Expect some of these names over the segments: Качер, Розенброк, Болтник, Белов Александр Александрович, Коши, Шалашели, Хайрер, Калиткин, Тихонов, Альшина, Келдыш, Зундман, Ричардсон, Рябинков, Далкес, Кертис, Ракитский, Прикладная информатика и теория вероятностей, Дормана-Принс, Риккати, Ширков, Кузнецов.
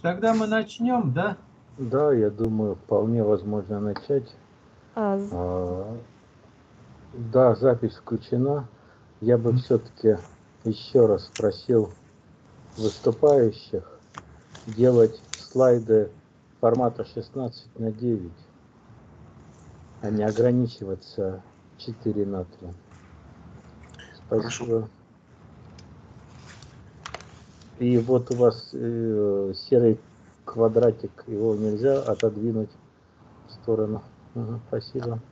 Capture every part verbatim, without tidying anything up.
Тогда мы начнем, да? Да, я думаю, вполне возможно начать. А... А, да, запись включена. Я бы все-таки еще раз спросил выступающих делать слайды формата шестнадцать на девять, а не ограничиваться четыре на три. Спасибо. Хорошо. И вот у вас э, серый квадратик, его нельзя отодвинуть в сторону. Угу, спасибо.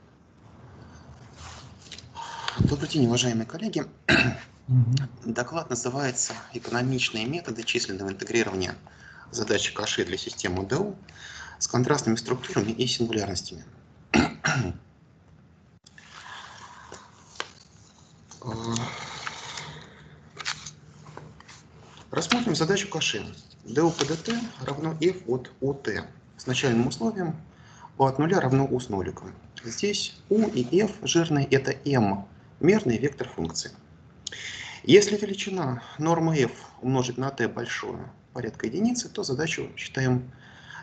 Добрый день, уважаемые коллеги. Угу. Доклад называется «Экономичные методы численного интегрирования задачи Коши для системы ДУ с контрастными структурами и сингулярностями». Рассмотрим задачу Коши. ДУ по ДТ равно f от ОТ с начальным условием у от нуля равно u с ноликом. Здесь u и f жирные – это m, мерный вектор функции. Если величина нормы f умножить на t большое порядка единицы, то задачу считаем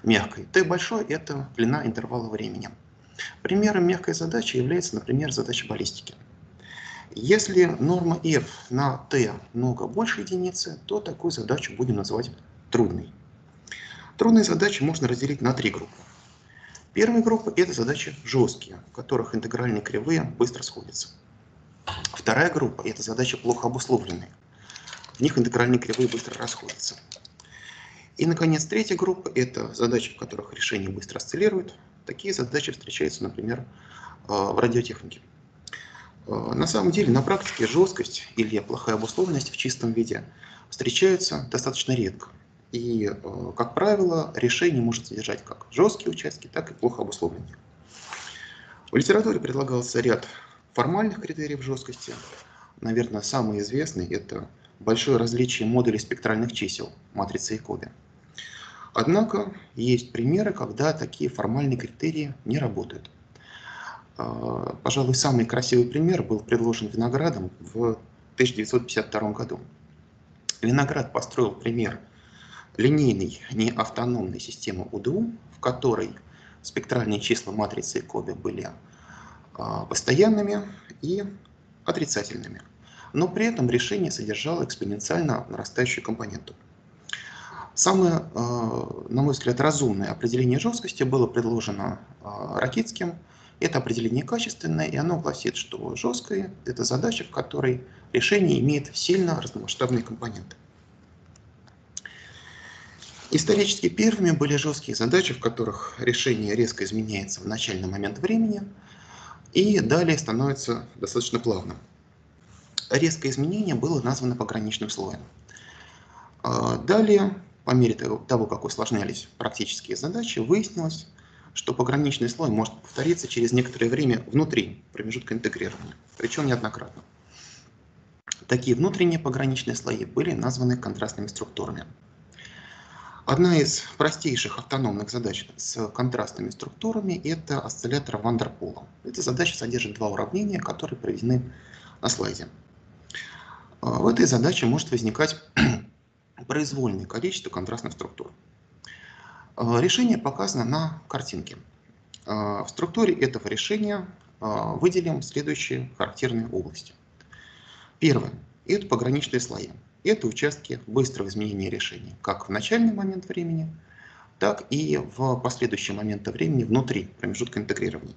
мягкой. T большое – это длина интервала времени. Примером мягкой задачи является, например, задача баллистики. Если норма f на t много больше единицы, то такую задачу будем называть трудной. Трудные задачи можно разделить на три группы. Первая группа – это задачи жесткие, в которых интегральные кривые быстро сходятся. Вторая группа – это задачи плохо обусловленные. В них интегральные кривые быстро расходятся. И, наконец, третья группа – это задачи, в которых решения быстро осциллируют. Такие задачи встречаются, например, в радиотехнике. На самом деле, на практике жесткость или плохая обусловленность в чистом виде встречаются достаточно редко. И, как правило, решение может содержать как жесткие участки, так и плохо обусловленные. В литературе предлагался ряд формальных критериев жесткости. Наверное, самый известный – это большое различие модулей спектральных чисел, матрицы и коды. Однако, есть примеры, когда такие формальные критерии не работают. Пожалуй, самый красивый пример был предложен Виноградом в тысяча девятьсот пятьдесят втором году. Виноград построил пример линейной неавтономной системы УДУ, в которой спектральные числа матрицы и коды были постоянными и отрицательными, но при этом решение содержало экспоненциально нарастающую компоненту. Самое, на мой взгляд, разумное определение жесткости было предложено Ракитским. Это определение качественное, и оно гласит, что жесткое – это задача, в которой решение имеет сильно разномасштабные компоненты. Исторически первыми были жесткие задачи, в которых решение резко изменяется в начальный момент времени и далее становится достаточно плавным. Резкое изменение было названо пограничным слоем. Далее, по мере того, как усложнялись практические задачи, выяснилось, что пограничный слой может повториться через некоторое время внутри промежутка интегрирования, причем неоднократно. Такие внутренние пограничные слои были названы контрастными структурами. Одна из простейших автономных задач с контрастными структурами – это осциллятор Вандерполя. Эта задача содержит два уравнения, которые приведены на слайде. В этой задаче может возникать произвольное количество контрастных структур. Решение показано на картинке. В структуре этого решения выделим следующие характерные области. Первое – это пограничные слои. Это участки быстрого изменения решения, как в начальный момент времени, так и в последующие моменты времени внутри промежутка интегрирования.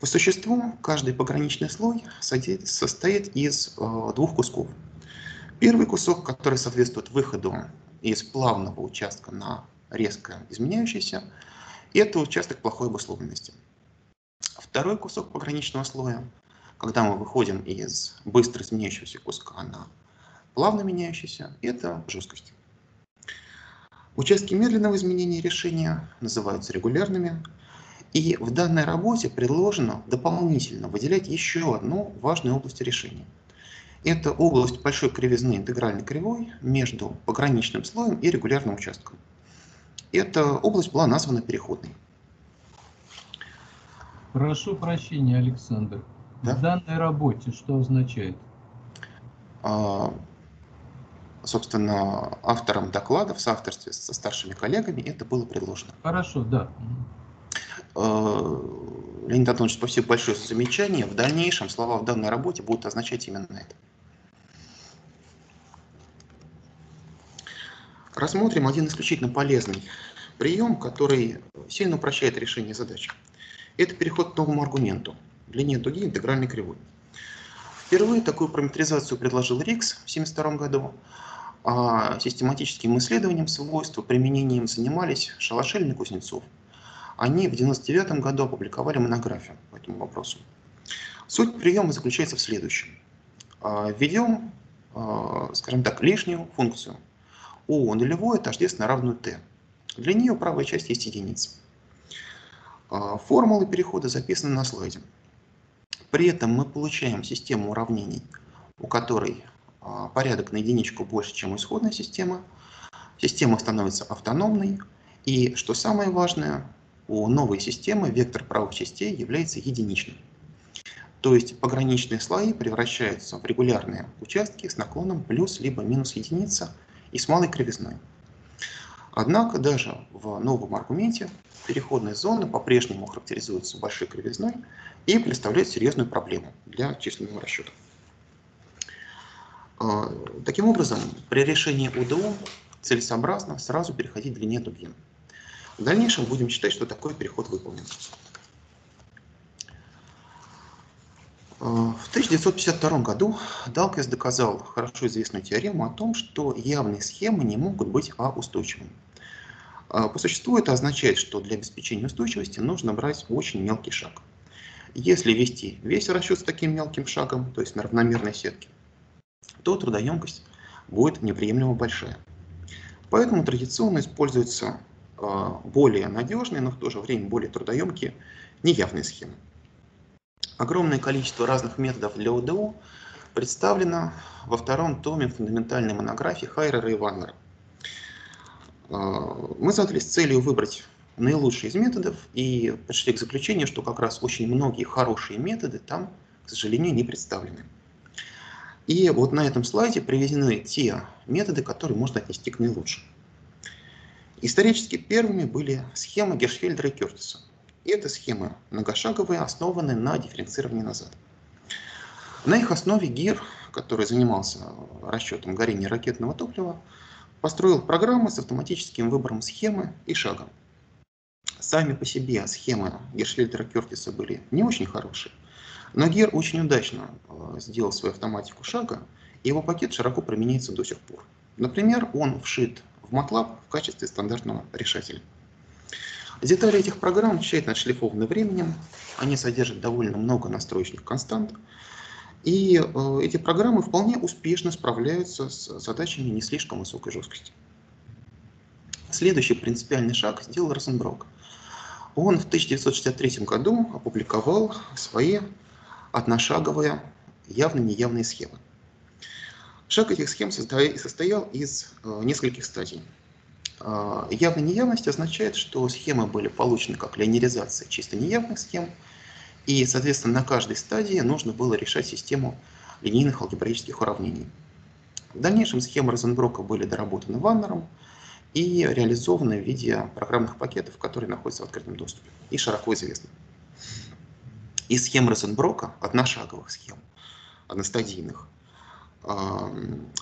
По существу, каждый пограничный слой состоит из двух кусков. Первый кусок, который соответствует выходу из плавного участка на резко изменяющийся, это участок плохой обусловленности. Второй кусок пограничного слоя, когда мы выходим из быстро изменяющегося куска на плавно меняющийся, это жесткость. Участки медленного изменения решения называются регулярными, и в данной работе предложено дополнительно выделять еще одну важную область решения. Это область большой кривизны интегральной кривой между пограничным слоем и регулярным участком. Эта область была названа переходной. Прошу прощения, Александр. Да? В данной работе что означает? А, собственно, автором доклада в соавторстве со старшими коллегами это было предложено. Хорошо, да. Леонид Антонович, спасибо большое за замечание. В дальнейшем слова в данной работе будут означать именно это. Рассмотрим один исключительно полезный прием, который сильно упрощает решение задачи. Это переход к новому аргументу – длине дуги интегральной кривой. Впервые такую параметризацию предложил Рикс в тысяча девятьсот семьдесят втором году, а систематическим исследованием свойства применения им занимались Шалашели и Кузнецов. Они в тысяча девятьсот девяносто девятом году опубликовали монографию по этому вопросу. Суть приема заключается в следующем. Введем, скажем так, лишнюю функцию. У нулевое тождественно равную t. Для нее правая часть есть единица. Формулы перехода записаны на слайде. При этом мы получаем систему уравнений, у которой порядок на единичку больше, чем исходная система. Система становится автономной. И, что самое важное, у новой системы вектор правых частей является единичным. То есть пограничные слои превращаются в регулярные участки с наклоном плюс либо минус единица и с малой кривизной. Однако даже в новом аргументе переходные зоны по-прежнему характеризуются большой кривизной и представляют серьезную проблему для численного расчета. Таким образом, при решении УДО целесообразно сразу переходить к длине дуги. В дальнейшем будем считать, что такой переход выполнен. В тысяча девятьсот пятьдесят втором году Далкес доказал хорошо известную теорему о том, что явные схемы не могут быть А устойчивыми. По существу это означает, что для обеспечения устойчивости нужно брать очень мелкий шаг. Если вести весь расчет с таким мелким шагом, то есть на равномерной сетке, то трудоемкость будет неприемлемо большая. Поэтому традиционно используется более надежные, но в то же время более трудоемкие неявные схемы. Огромное количество разных методов для УДО представлено во втором томе фундаментальной монографии Хайрера и Ваннера. Мы задались целью выбрать наилучшие из методов и пришли к заключению, что как раз очень многие хорошие методы там, к сожалению, не представлены. И вот на этом слайде приведены те методы, которые можно отнести к наилучшим. Исторически первыми были схемы Гиршфельдера и Кертиса. И это схемы многошаговые, основанные на дифференцировании назад. На их основе Гир, который занимался расчетом горения ракетного топлива, построил программы с автоматическим выбором схемы и шага. Сами по себе схемы Гиршфельдера и Кертиса были не очень хорошие, но Гир очень удачно сделал свою автоматику шага, и его пакет широко применяется до сих пор. Например, он вшит в MATLAB в качестве стандартного решателя. Детали этих программ тщательно отшлифованы временем, они содержат довольно много настроечных констант, и э, эти программы вполне успешно справляются с задачами не слишком высокой жесткости. Следующий принципиальный шаг сделал Розенброк. Он в тысяча девятьсот шестьдесят третьем году опубликовал свои одношаговые явно-неявные схемы. Шаг этих схем состоял из э, нескольких стадий. Э, явная неявность означает, что схемы были получены как линеаризация чисто неявных схем, и, соответственно, на каждой стадии нужно было решать систему линейных алгебраических уравнений. В дальнейшем схемы Розенброка были доработаны Ваннером и реализованы в виде программных пакетов, которые находятся в открытом доступе и широко известны. Из схем Розенброка, одношаговых схем, одностадийных,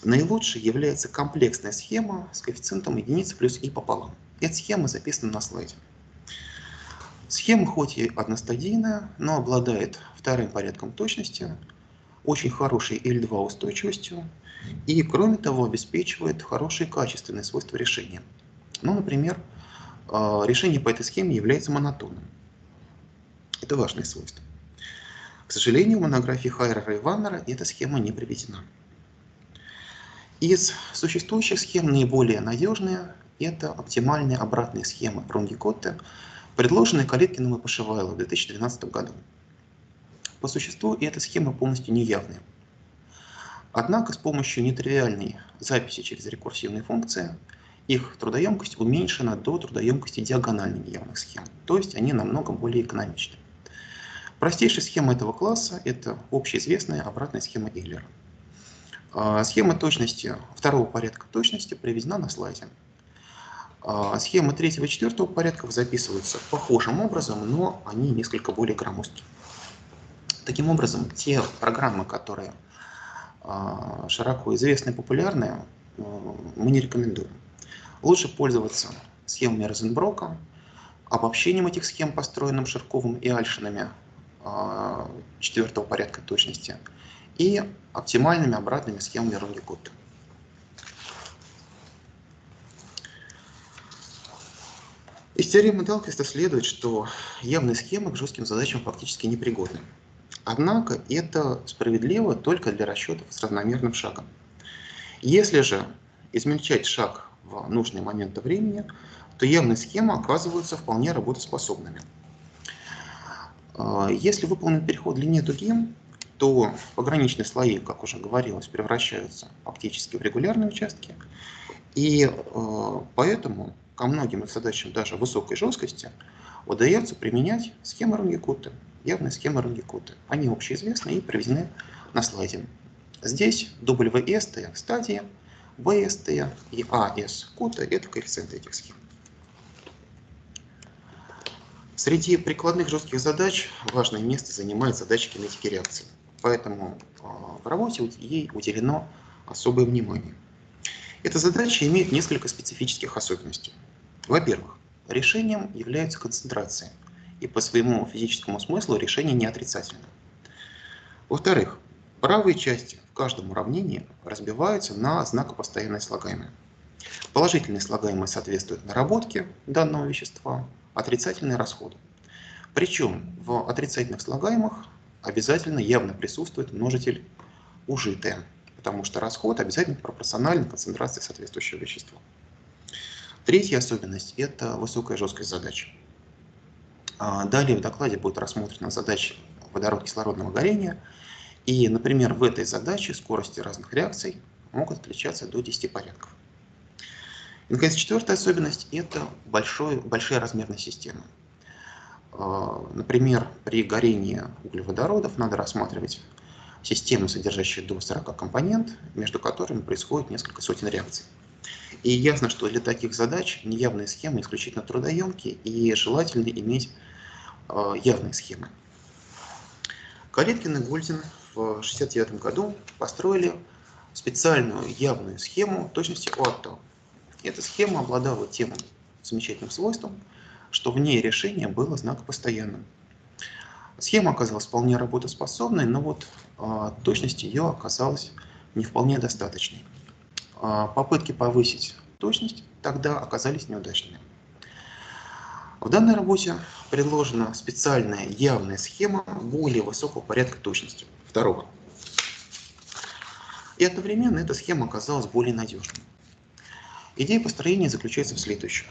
наилучшей является комплексная схема с коэффициентом единицы плюс и пополам. Эта схема записана на слайде. Схема хоть и одностадийная, но обладает вторым порядком точности, очень хорошей L два устойчивостью и, кроме того, обеспечивает хорошие качественные свойства решения. Ну, например, решение по этой схеме является монотонным. Это важное свойство. К сожалению, в монографии Хайрера и Ваннера эта схема не приведена. Из существующих схем наиболее надежные – это оптимальные обратные схемы Прунгикотте, предложенные Калиткиным и Пашевайло в две тысячи двенадцатом году. По существу эта схема полностью неявная. Однако с помощью нетривиальной записи через рекурсивные функции их трудоемкость уменьшена до трудоемкости диагонально неявных схем, то есть они намного более экономичны. Простейшая схема этого класса – это общеизвестная обратная схема Эйлера. Схема точности второго порядка точности приведена на слайде. Схемы третьего и четвертого порядков записываются похожим образом, но они несколько более громоздкие. Таким образом, те программы, которые широко известны и популярны, мы не рекомендуем. Лучше пользоваться схемами Розенброка, обобщением этих схем, построенным Ширковым и Альшинами четвертого порядка точности, и оптимальными обратными схемами Ронни-Гутта. Из теоремы Далкеста следует, что явные схемы к жестким задачам фактически непригодны. Однако это справедливо только для расчетов с равномерным шагом. Если же измельчать шаг в нужные моменты времени, то явные схемы оказываются вполне работоспособными. Если выполнен переход длиннее дуги, то пограничные слои, как уже говорилось, превращаются фактически в регулярные участки, и э, поэтому ко многим их задачам даже высокой жесткости удается применять схемы Ронни-Гутта, явные схемы Ронни-Гутта. Они общеизвестны и приведены на слайде. Здесь дабл ю эс ти стадии, ви эс ти и а эс-кута – это коэффициенты этих схем. Среди прикладных жестких задач важное место занимает задача кинетики реакции, поэтому в работе ей уделено особое внимание. Эта задача имеет несколько специфических особенностей. Во-первых, решением является концентрация, и по своему физическому смыслу решение не отрицательно. Во-вторых, правые части в каждом уравнении разбиваются на знакопостоянные слагаемые. Положительные слагаемые соответствуют наработке данного вещества, отрицательные расходы. Причем в отрицательных слагаемых обязательно явно присутствует множитель «ужитое», потому что расход обязательно пропорционален концентрации соответствующего вещества. Третья особенность – это высокая жесткость задач. Далее в докладе будет рассмотрена задача водород-кислородного горения, и, например, в этой задаче скорости разных реакций могут отличаться до десяти порядков. И, наконец, четвертая особенность – это большой, большая размерная система. Например, при горении углеводородов надо рассматривать систему, содержащую до сорока компонент, между которыми происходит несколько сотен реакций. И ясно, что для таких задач неявные схемы исключительно трудоемкие, и желательно иметь явные схемы. Калиткин и Гульдин в тысяча девятьсот шестьдесят девятом году построили специальную явную схему точности Оатто. Эта схема обладала тем замечательным свойством, что в ней решение было знакопостоянным. Схема оказалась вполне работоспособной, но вот э, точность ее оказалась не вполне достаточной. Э, попытки повысить точность тогда оказались неудачными. В данной работе предложена специальная явная схема более высокого порядка точности, второго. И одновременно эта схема оказалась более надежной. Идея построения заключается в следующем.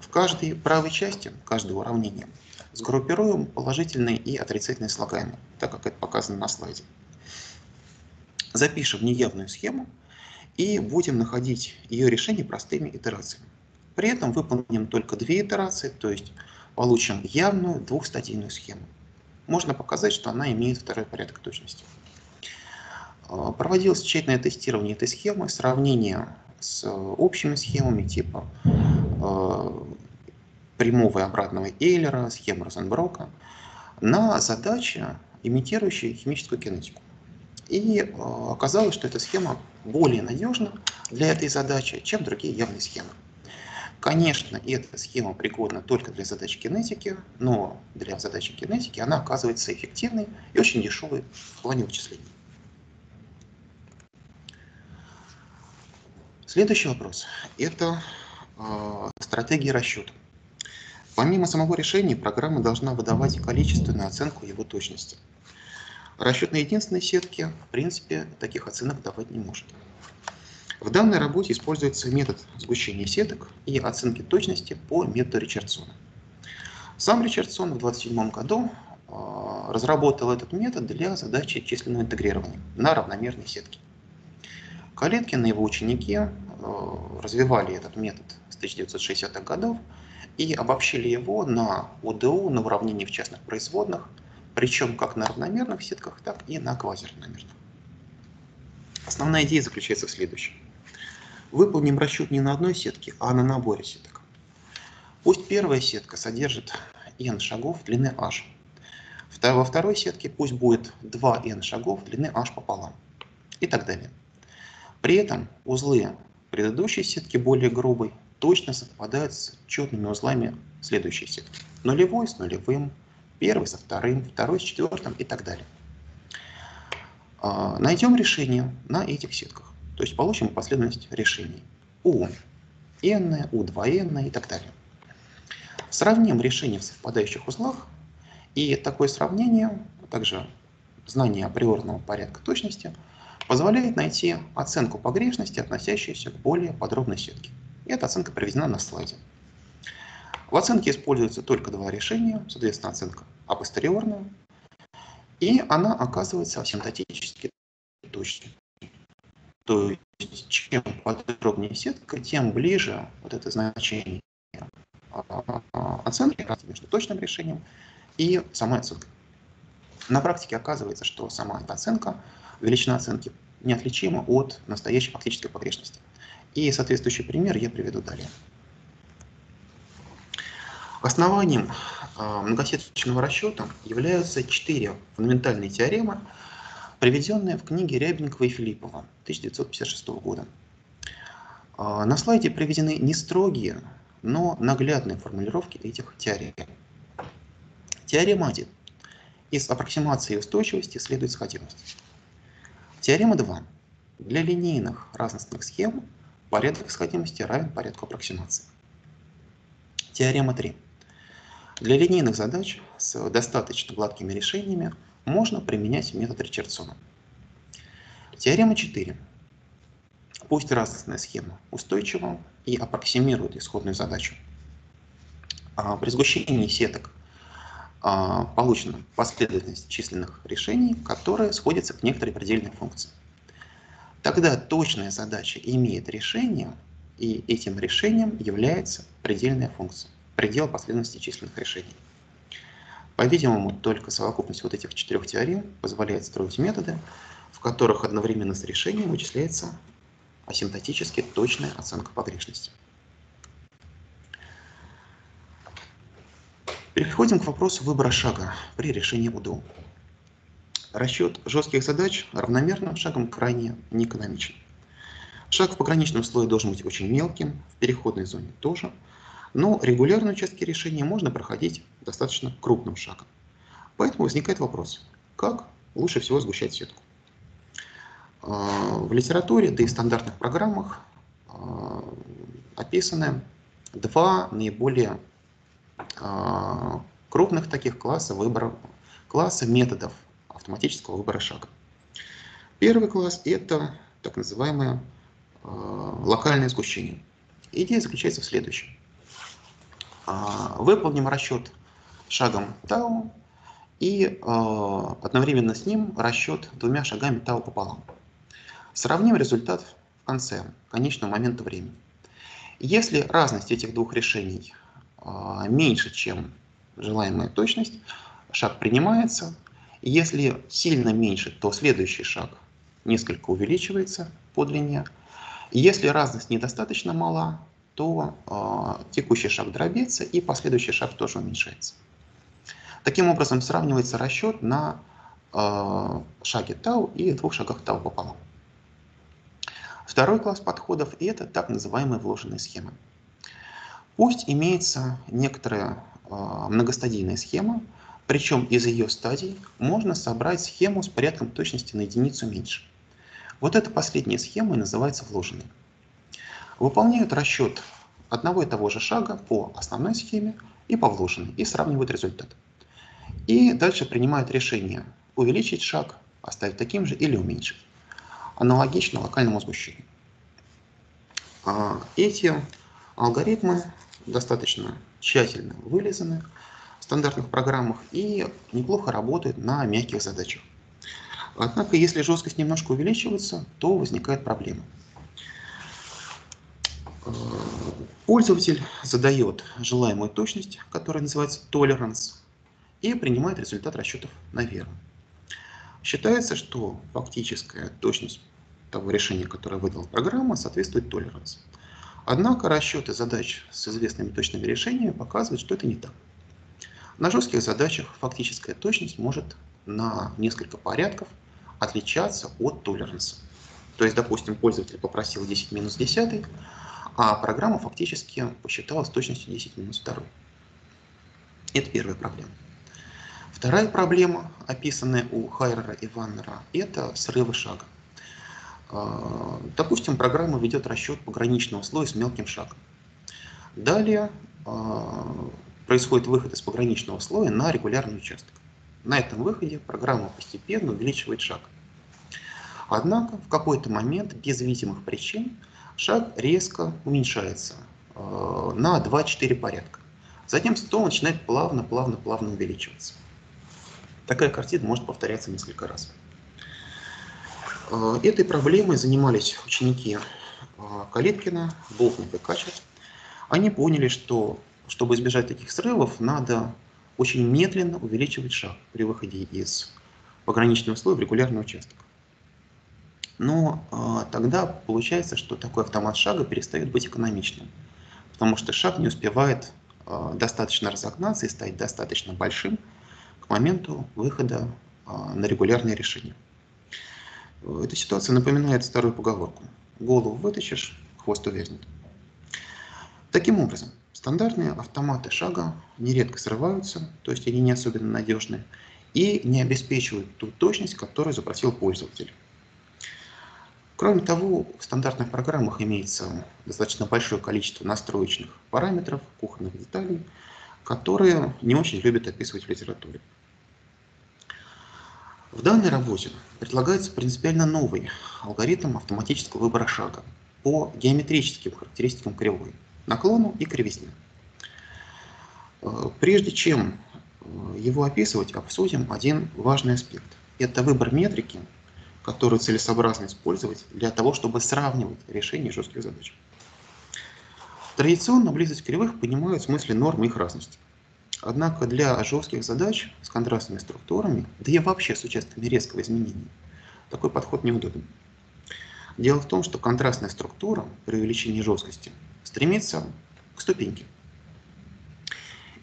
В каждой правой части каждого уравнения сгруппируем положительные и отрицательные слагаемые, так как это показано на слайде. Запишем неявную схему и будем находить ее решение простыми итерациями. При этом выполним только две итерации, то есть получим явную двухстадийную схему. Можно показать, что она имеет второй порядок точности. Проводилось тщательное тестирование этой схемы, сравнение с общими схемами типа э, прямого и обратного Эйлера, схем Розенброка, на задачи, имитирующие химическую кинетику. И э, оказалось, что эта схема более надежна для этой задачи, чем другие явные схемы. Конечно, эта схема пригодна только для задач кинетики, но для задачи кинетики она оказывается эффективной и очень дешевой в плане вычислений. Следующий вопрос – это э, стратегия расчета. Помимо самого решения, программа должна выдавать количественную оценку его точности. Расчет на единственной сетке, в принципе, таких оценок давать не может. В данной работе используется метод сгущения сеток и оценки точности по методу Ричардсона. Сам Ричардсон в две тысячи двадцать седьмом году э, разработал этот метод для задачи численного интегрирования на равномерной сетке. Калиткин и его ученики э, развивали этот метод с тысяча девятьсот шестидесятых годов и обобщили его на ОДУ, на уравнении в частных производных, причем как на равномерных сетках, так и на квазиравномерных. Основная идея заключается в следующем. Выполним расчет не на одной сетке, а на наборе сеток. Пусть первая сетка содержит n шагов длины h. Во второй сетке пусть будет два n шагов длины h пополам. И так далее. При этом узлы предыдущей сетки, более грубой, точно совпадают с четными узлами следующей сетки. Нулевой с нулевым, первый со вторым, второй с четвертым и так далее. Найдем решение на этих сетках. То есть получим последовательность решений. У, n, у два эн и так далее. Сравним решения в совпадающих узлах. И такое сравнение, а также знание априорного порядка точности, позволяет найти оценку погрешности, относящуюся к более подробной сетке. И эта оценка приведена на слайде. В оценке используются только два решения, соответственно, оценка апостериорная, и она оказывается синтетически точной. То есть, чем подробнее сетка, тем ближе вот это значение оценки между точным решением и самой оценкой. На практике оказывается, что сама эта оценка, величина оценки, неотличима от настоящей фактической погрешности. И соответствующий пример я приведу далее. Основанием многосеточного расчета являются четыре фундаментальные теоремы, приведенные в книге Рябинкова и Филиппова тысяча девятьсот пятьдесят шестого года. На слайде приведены не строгие, но наглядные формулировки этих теорем. Теорема один. Из аппроксимации устойчивости следует сходимость. Теорема два. Для линейных разностных схем порядок сходимости равен порядку аппроксимации. Теорема три. Для линейных задач с достаточно гладкими решениями можно применять метод Ричардсона. Теорема четыре. Пусть разностная схема устойчива и аппроксимирует исходную задачу. При сгущении сеток получена последовательность численных решений, которые сходятся к некоторой предельной функции. Тогда точная задача имеет решение, и этим решением является предельная функция, предел последовательности численных решений. По-видимому, только совокупность вот этих четырех теорем позволяет строить методы, в которых одновременно с решением вычисляется асимптотически точная оценка погрешности. Переходим к вопросу выбора шага при решении УДО. Расчет жестких задач равномерным шагом крайне неэкономичен. Шаг в пограничном слое должен быть очень мелким, в переходной зоне тоже, но регулярные участки решения можно проходить достаточно крупным шагом. Поэтому возникает вопрос, как лучше всего сгущать сетку. В литературе, да и в стандартных программах описаны два наиболее крупных таких класса, выбора, класса методов автоматического выбора шага. Первый класс – это так называемое локальное сгущение. Идея заключается в следующем. Выполним расчет шагом tau и одновременно с ним расчет двумя шагами tau пополам. Сравним результат в конце, конечного момента времени. Если разность этих двух решений меньше, чем желаемая точность, шаг принимается. Если сильно меньше, то следующий шаг несколько увеличивается по длине. Если разность недостаточно мала, то э, текущий шаг дробится и последующий шаг тоже уменьшается. Таким образом сравнивается расчет на э, шаге tau и двух шагах tau пополам. Второй класс подходов – это так называемые вложенные схемы. Пусть имеется некоторая э, многостадийная схема, причем из ее стадий можно собрать схему с порядком точности на единицу меньше. Вот эта последняя схема и называется вложенной. Выполняют расчет одного и того же шага по основной схеме и по вложенной, и сравнивают результат. И дальше принимают решение увеличить шаг, оставить таким же или уменьшить. Аналогично локальному сгущению. Эти алгоритмы достаточно тщательно вылизаны в стандартных программах и неплохо работают на мягких задачах. Однако, если жесткость немножко увеличивается, то возникает проблема. Пользователь задает желаемую точность, которая называется tolerance, и принимает результат расчетов на веру. Считается, что фактическая точность того решения, которое выдала программа, соответствует толеранс. Однако расчеты задач с известными точными решениями показывают, что это не так. На жестких задачах фактическая точность может на несколько порядков отличаться от толеранса. То есть, допустим, пользователь попросил десять в минус десятой, а программа фактически посчитала с точностью десять в минус второй. Это первая проблема. Вторая проблема, описанная у Хайрера и Ваннера, это срывы шага. Допустим, программа ведет расчет пограничного слоя с мелким шагом. Далее происходит выход из пограничного слоя на регулярный участок. На этом выходе программа постепенно увеличивает шаг. Однако в какой-то момент, без видимых причин, шаг резко уменьшается на два-четыре порядка. Затем стол начинает плавно-плавно-плавно увеличиваться. Такая картина может повторяться несколько раз. Этой проблемой занимались ученики Калиткина, Болтника и Качер. Они поняли, что, чтобы избежать таких срывов, надо очень медленно увеличивать шаг при выходе из пограничного слоя в регулярный участок. Но э, тогда получается, что такой автомат шага перестает быть экономичным, потому что шаг не успевает э, достаточно разогнаться и стать достаточно большим к моменту выхода э, на регулярное решение. Эта ситуация напоминает старую поговорку: голову вытащишь, хвост увязнет. Таким образом, стандартные автоматы шага нередко срываются, то есть они не особенно надежны, и не обеспечивают ту точность, которую запросил пользователь. Кроме того, в стандартных программах имеется достаточно большое количество настроечных параметров, кухонных деталей, которые не очень любят описывать в литературе. В данной работе предлагается принципиально новый алгоритм автоматического выбора шага по геометрическим характеристикам кривой, наклону и кривизне. Прежде чем его описывать, обсудим один важный аспект. Это выбор метрики, которую целесообразно использовать для того, чтобы сравнивать решения жестких задач. Традиционно близость кривых понимают в смысле нормы их разности. Однако для жестких задач с контрастными структурами, да и вообще с участками резкого изменения, такой подход неудобен. Дело в том, что контрастная структура при увеличении жесткости стремится к ступеньке.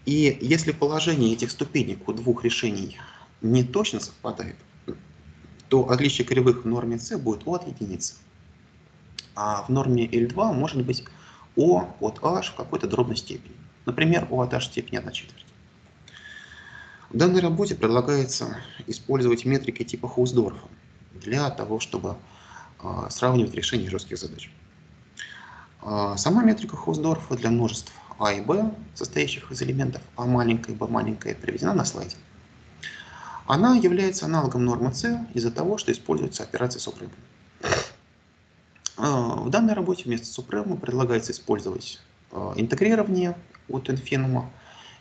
И если положение этих ступенек у двух решений не точно совпадает, то отличие кривых в норме С будет О от единицы, а в норме Л два может быть О от H в какой-то дробной степени. Например, у от h степени одна четверть. В данной работе предлагается использовать метрики типа Хаусдорфа для того, чтобы сравнивать решения жестких задач. Сама метрика Хаусдорфа для множеств А и Б, состоящих из элементов А маленькое и Б маленькое, приведена на слайде. Она является аналогом нормы С из-за того, что используется операция супрема. В данной работе вместо супрема предлагается использовать интегрирование от инфинума.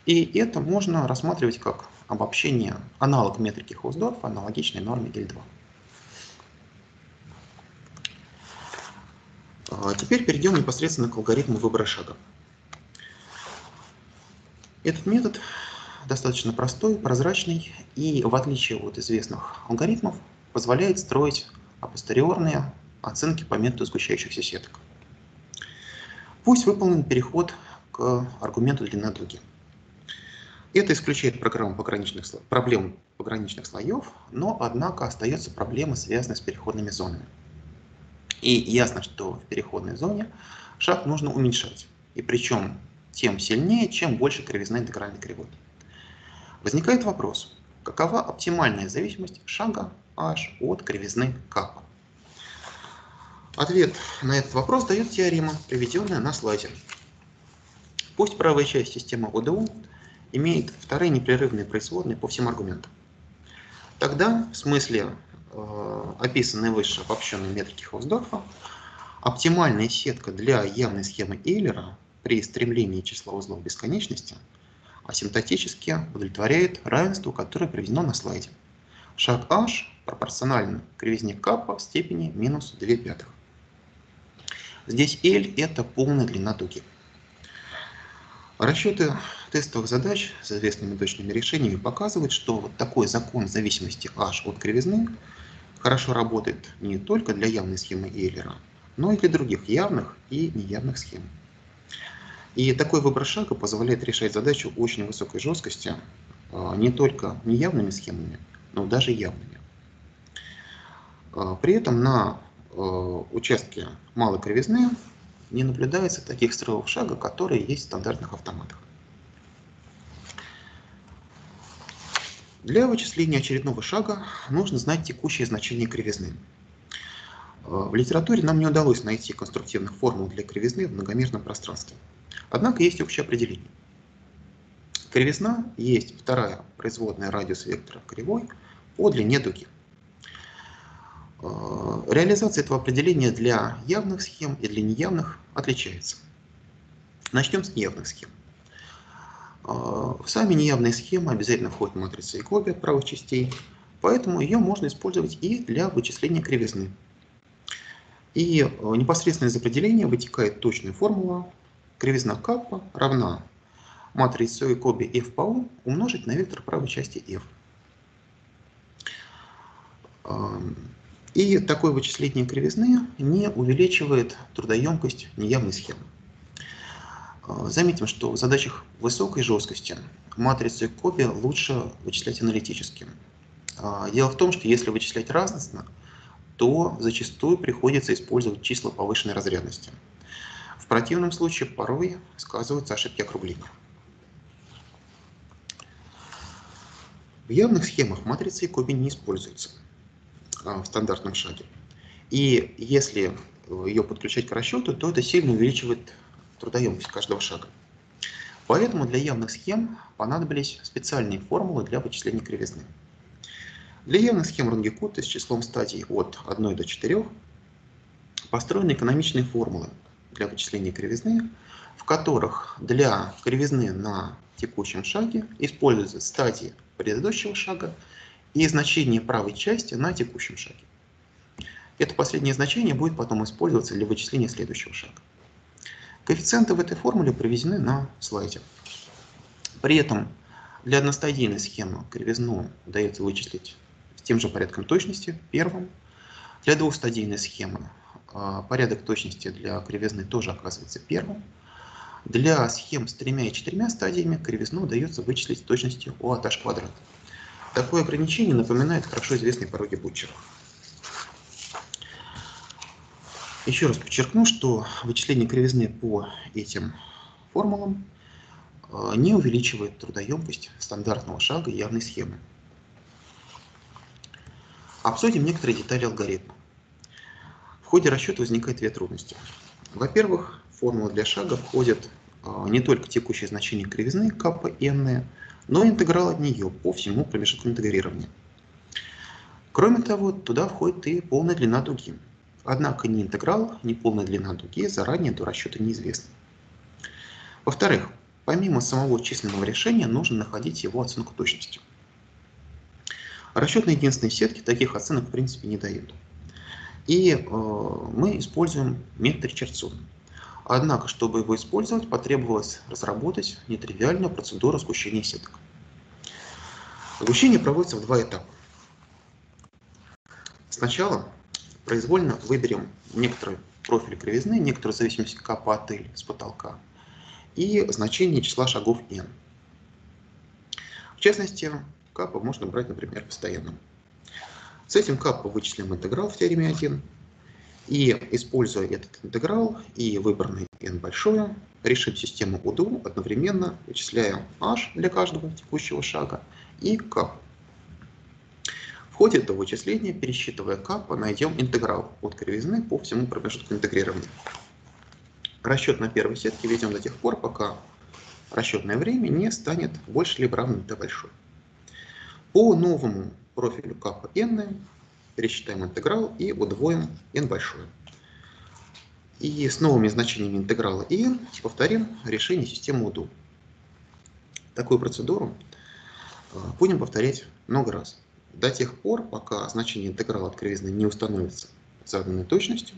И это можно рассматривать как обобщение, аналог метрики Хаусдорфа, аналогичной норме Л два. Теперь перейдем непосредственно к алгоритму выбора шага. Этот метод достаточно простой, прозрачный и, в отличие от известных алгоритмов, позволяет строить апостериорные оценки по методу сгущающихся сеток. Пусть выполнен переход к аргументу длина дуги. Это исключает программу пограничных, проблем пограничных слоев, но, однако, остается проблема, связанная с переходными зонами. И ясно, что в переходной зоне шаг нужно уменьшать, и причем тем сильнее, чем больше кривизна интегральной кривой. Возникает вопрос, какова оптимальная зависимость шага h от кривизны капа? Ответ на этот вопрос дает теорема, приведенная на слайде. Пусть правая часть системы ОДУ имеет вторые непрерывные производные по всем аргументам. Тогда, в смысле э, описанной выше обобщенной метрики Хаусдорфа, оптимальная сетка для явной схемы Эйлера при стремлении числа узлов бесконечности асимптотически удовлетворяет равенство, которое приведено на слайде. Шаг h пропорционально кривизне капа в степени минус две пятых. Здесь L – это полная длина дуги. Расчеты тестовых задач с известными точными решениями показывают, что вот такой закон зависимости h от кривизны хорошо работает не только для явной схемы Эйлера, но и для других явных и неявных схем. И такой выбор шага позволяет решать задачу очень высокой жесткости не только неявными схемами, но даже явными. При этом на участке малой кривизны не наблюдается таких срывов шага, которые есть в стандартных автоматах. Для вычисления очередного шага нужно знать текущее значение кривизны. В литературе нам не удалось найти конструктивных формул для кривизны в многомерном пространстве. Однако есть общее определение. Кривизна есть вторая производная радиус вектора кривой по длине дуги. Реализация этого определения для явных схем и для неявных отличается. Начнем с неявных схем. В сами неявные схемы обязательно входят матрица и копия от правых частей, поэтому ее можно использовать и для вычисления кривизны. И непосредственно из определения вытекает точная формула кривизна каппа равна матрице и копии f по u умножить на вектор правой части f. И такое вычисление кривизны не увеличивает трудоемкость неявной схемы. Заметим, что в задачах высокой жесткости матрицу и копию лучше вычислять аналитически. Дело в том, что если вычислять разностно, то зачастую приходится использовать числа повышенной разрядности. В противном случае порой сказываются ошибки округления. В явных схемах матрицы и копии не используются в стандартном шаге. И если ее подключать к расчету, то это сильно увеличивает трудоемкость каждого шага. Поэтому для явных схем понадобились специальные формулы для вычисления кривизны. Для явных схем Рангикута с числом стадий от одной до четырёх построены экономичные формулы для вычисления кривизны, в которых для кривизны на текущем шаге используются стадии предыдущего шага и значение правой части на текущем шаге. Это последнее значение будет потом использоваться для вычисления следующего шага. Коэффициенты в этой формуле приведены на слайде. При этом для одностадийной схемы кривизну удается вычислить с тем же порядком точности, первым. Для двухстадийной схемы порядок точности для кривизны тоже оказывается первым. Для схем с тремя и четырьмя стадиями кривизну удается вычислить с точностью O от H квадрат. Такое ограничение напоминает хорошо известные пороги Бутчера. Еще раз подчеркну, что вычисление кривизны по этим формулам не увеличивает трудоемкость стандартного шага явной схемы. Обсудим некоторые детали алгоритма. В ходе расчета возникает две трудности. Во-первых, в формулу для шага входит не только текущее значение кривизны, каппа n, но и интеграл от нее по всему промежутку интегрирования. Кроме того, туда входит и полная длина дуги. Однако ни интеграл, ни полная длина дуги заранее до расчета неизвестны. Во-вторых, помимо самого численного решения, нужно находить его оценку точности. Расчетные единственные сетки таких оценок в принципе не дают. И э, мы используем метод Ричардсона. Однако, чтобы его использовать, потребовалось разработать нетривиальную процедуру сгущения сеток. Сгущение проводится в два этапа. Сначала произвольно выберем некоторый профиль кривизны, некоторую зависимость каппа от L с потолка и значение числа шагов n. В частности, каппа можно брать, например, постоянным. С этим каппа вычислим интеграл в теореме один. И, используя этот интеграл и выбранный n большое, решим систему у ду, одновременно вычисляя h для каждого текущего шага и каппу. В ходе этого вычисления, пересчитывая каппа, найдем интеграл от кривизны по всему промежутку интегрирования. Расчет на первой сетке ведем до тех пор, пока расчетное время не станет больше либо равным d большой. По новому профилю каппа n пересчитаем интеграл и удвоим n большое. И с новыми значениями интеграла и n повторим решение системы у ду. Такую процедуру будем повторять много раз. До тех пор, пока значение интеграла от кривизны не установится с заданной точностью,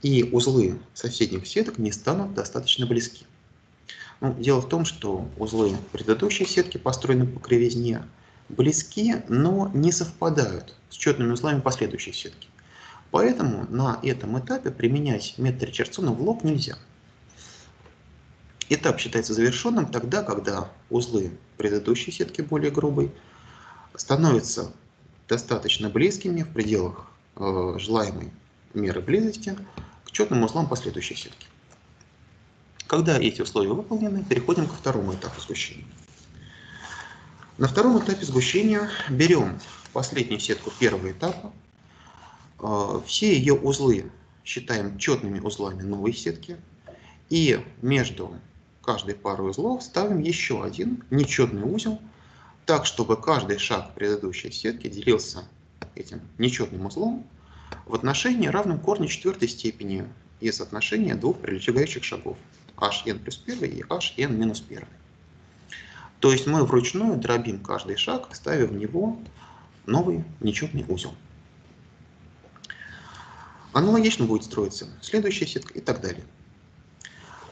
и узлы соседних сеток не станут достаточно близки. Ну, дело в том, что узлы предыдущей сетки построены по кривизне, близки, но не совпадают с четными узлами последующей сетки. Поэтому на этом этапе применять метод Ричардсона в лоб нельзя. Этап считается завершенным тогда, когда узлы предыдущей сетки, более грубой, становятся достаточно близкими в пределах э, желаемой меры близости к четным узлам последующей сетки. Когда эти условия выполнены, переходим ко второму этапу сгущения. На втором этапе сгущения берем последнюю сетку первого этапа, э, все ее узлы считаем четными узлами новой сетки, и между каждой парой узлов ставим еще один нечетный узел, так, чтобы каждый шаг предыдущей сетки делился этим нечетным узлом в отношении, равном корню четвертой степени из отношения двух прилегающих шагов эйч эн плюс один и эйч эн минус один. То есть мы вручную дробим каждый шаг, ставя в него новый нечетный узел. Аналогично будет строиться следующая сетка и так далее.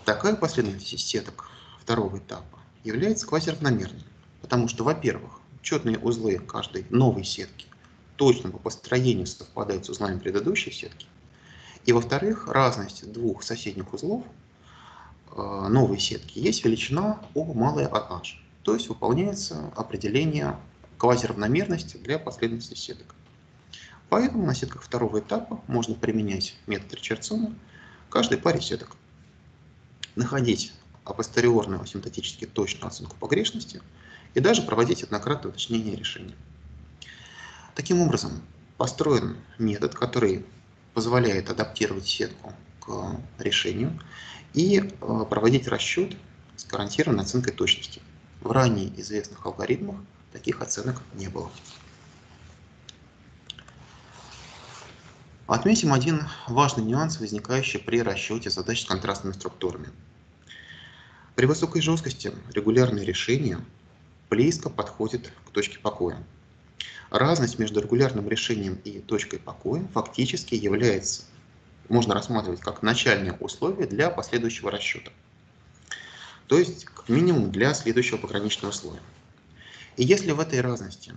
Такая последовательность сеток второго этапа является квазиравномерной, потому что, во-первых, четные узлы каждой новой сетки точно по построению совпадают с узлами предыдущей сетки, и, во-вторых, разность двух соседних узлов э, новой сетки есть величина O малое от H, то есть выполняется определение квазиравномерности для последовательности сеток. Поэтому на сетках второго этапа можно применять метод Ричардсона каждой паре сеток, находить апостериорную асимптотически точную оценку погрешности и даже проводить однократное уточнение решения. Таким образом, построен метод, который позволяет адаптировать сетку к решению и проводить расчет с гарантированной оценкой точности. В ранее известных алгоритмах таких оценок не было. Отметим один важный нюанс, возникающий при расчете задач с контрастными структурами. При высокой жесткости регулярные решения близко подходят к точке покоя. Разность между регулярным решением и точкой покоя фактически является, можно рассматривать как начальное условие для последующего расчета. То есть, как минимум, для следующего пограничного слоя. И если в этой разности,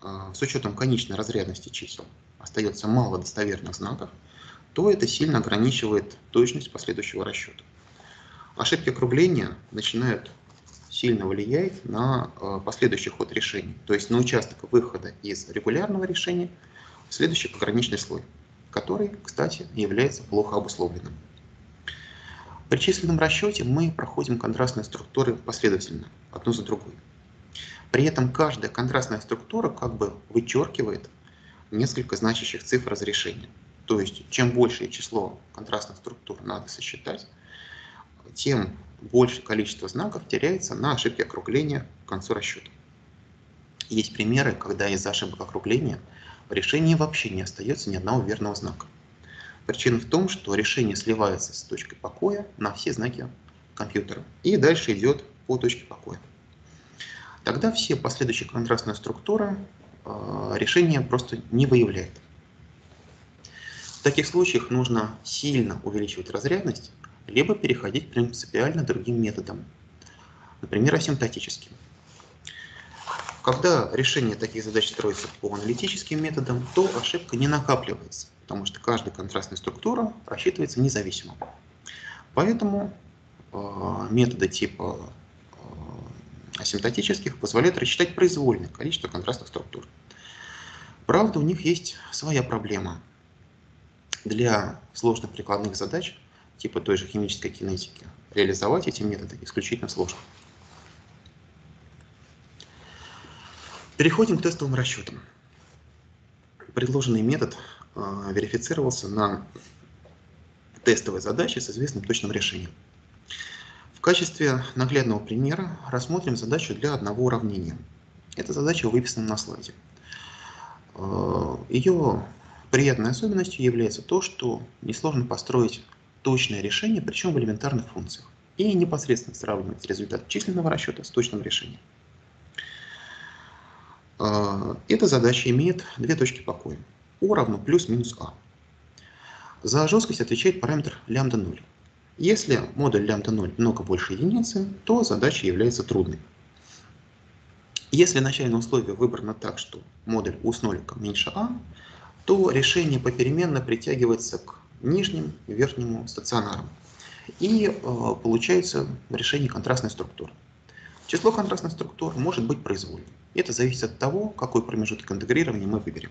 с учетом конечной разрядности чисел, остается мало достоверных знаков, то это сильно ограничивает точность последующего расчета. Ошибки округления начинают сильно влиять на последующий ход решений, то есть на участок выхода из регулярного решения в следующий пограничный слой, который, кстати, является плохо обусловленным. При численном расчете мы проходим контрастные структуры последовательно, одну за другой. При этом каждая контрастная структура как бы вычеркивает несколько значащих цифр разрешения. То есть, чем большее число контрастных структур надо сосчитать, тем больше количество знаков теряется на ошибки округления к концу расчета. Есть примеры, когда из-за ошибок округления в решении вообще не остается ни одного верного знака. Причина в том, что решение сливается с точкой покоя на все знаки компьютера и дальше идет по точке покоя. Тогда все последующие контрастные структуры решение просто не выявляет. В таких случаях нужно сильно увеличивать разрядность, либо переходить принципиально другим методом, например, асимптотическим. Когда решение таких задач строится по аналитическим методам, то ошибка не накапливается, потому что каждая контрастная структура рассчитывается независимо. Поэтому э, методы типа э, асимптотических позволяют рассчитать произвольное количество контрастных структур. Правда, у них есть своя проблема. Для сложных прикладных задач типа той же химической кинетики реализовать эти методы исключительно сложно. Переходим к тестовым расчетам. Предложенный метод э, верифицировался на тестовой задаче с известным точным решением. В качестве наглядного примера рассмотрим задачу для одного уравнения. Эта задача выписана на слайде. Э, ее приятной особенностью является то, что несложно построить точное решение, причем в элементарных функциях, и непосредственно сравнивать результат численного расчета с точным решением. Эта задача имеет две точки покоя. O равно плюс-минус А. За жесткость отвечает параметр лямбда ноль. Если модуль лямбда ноль много больше единицы, то задача является трудной. Если начальное условие выбрано так, что модуль у с ноликом меньше а, то решение попеременно притягивается к нижнему и верхнему стационарам. И э, получается решение контрастной структуры. Число контрастных структур может быть произвольным. Это зависит от того, какой промежуток интегрирования мы выберем.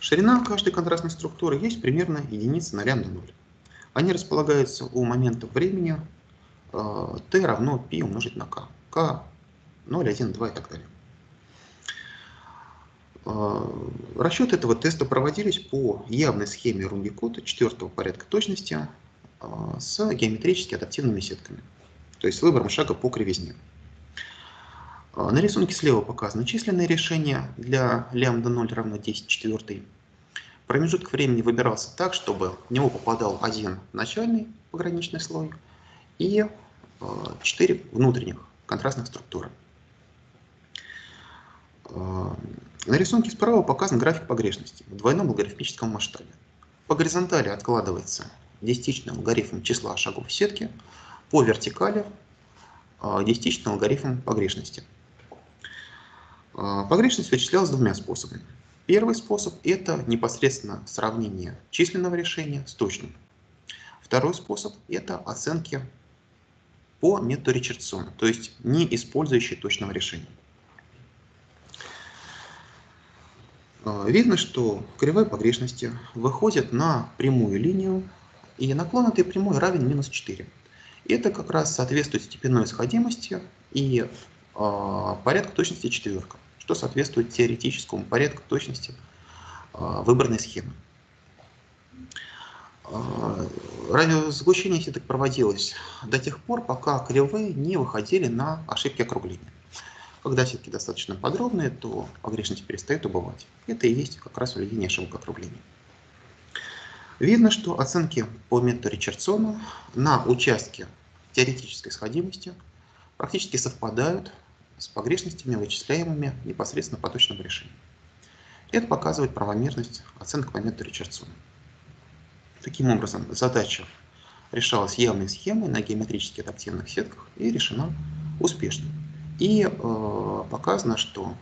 Ширина каждой контрастной структуры есть примерно единица ноля на ноль. Они располагаются у момента времени э, t равно π умножить на k. k ноль, один, два и так далее. Расчеты этого теста проводились по явной схеме Рунгикота четвертого порядка точности с геометрически адаптивными сетками, то есть с выбором шага по кривизне. На рисунке слева показаны численные решения для лямбда ноль равно десять в четвёртой. Промежуток времени выбирался так, чтобы в него попадал один начальный пограничный слой и четыре внутренних контрастных структуры. На рисунке справа показан график погрешности в двойном логарифмическом масштабе. По горизонтали откладывается десятичный логарифм числа шагов сетки, по вертикали десятичный логарифм погрешности. Погрешность вычислялась двумя способами. Первый способ – это непосредственно сравнение численного решения с точным. Второй способ – это оценки по методу Ричардсона, то есть не использующие точного решения. Видно, что кривая погрешности выходит на прямую линию, и наклон этой прямой равен минус четыре. Это как раз соответствует степенной исходимости и э, порядку точности четверка, что соответствует теоретическому порядку точности э, выбранной схемы. Э, радиосгущение сеток проводилось до тех пор, пока кривые не выходили на ошибки округления. Когда сетки достаточно подробные, то погрешность перестает убывать. Это и есть как раз увеличение ошибок округления. Видно, что оценки по методу Ричардсона на участке теоретической сходимости практически совпадают с погрешностями, вычисляемыми непосредственно по точному решению. Это показывает правомерность оценок по методу Ричардсона. Таким образом, задача решалась явной схемой на геометрически адаптивных сетках и решена успешно. И э, показано, что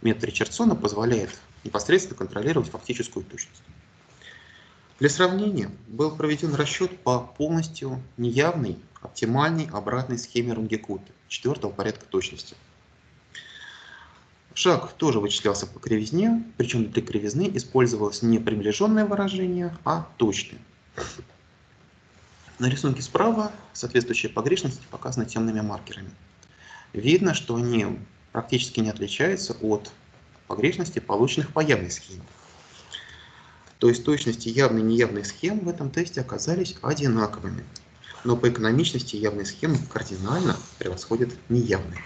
метод Ричардсона позволяет непосредственно контролировать фактическую точность. Для сравнения был проведен расчет по полностью неявной, оптимальной обратной схеме Рунгикота четвертого порядка точности. Шаг тоже вычислялся по кривизне, причем для кривизны использовалось не приближенное выражение, а точное. На рисунке справа соответствующие погрешности показаны темными маркерами. Видно, что они практически не отличаются от погрешности, полученных по явной схеме. То есть точности явной и неявной схем в этом тесте оказались одинаковыми, но по экономичности явные схемы кардинально превосходят неявные.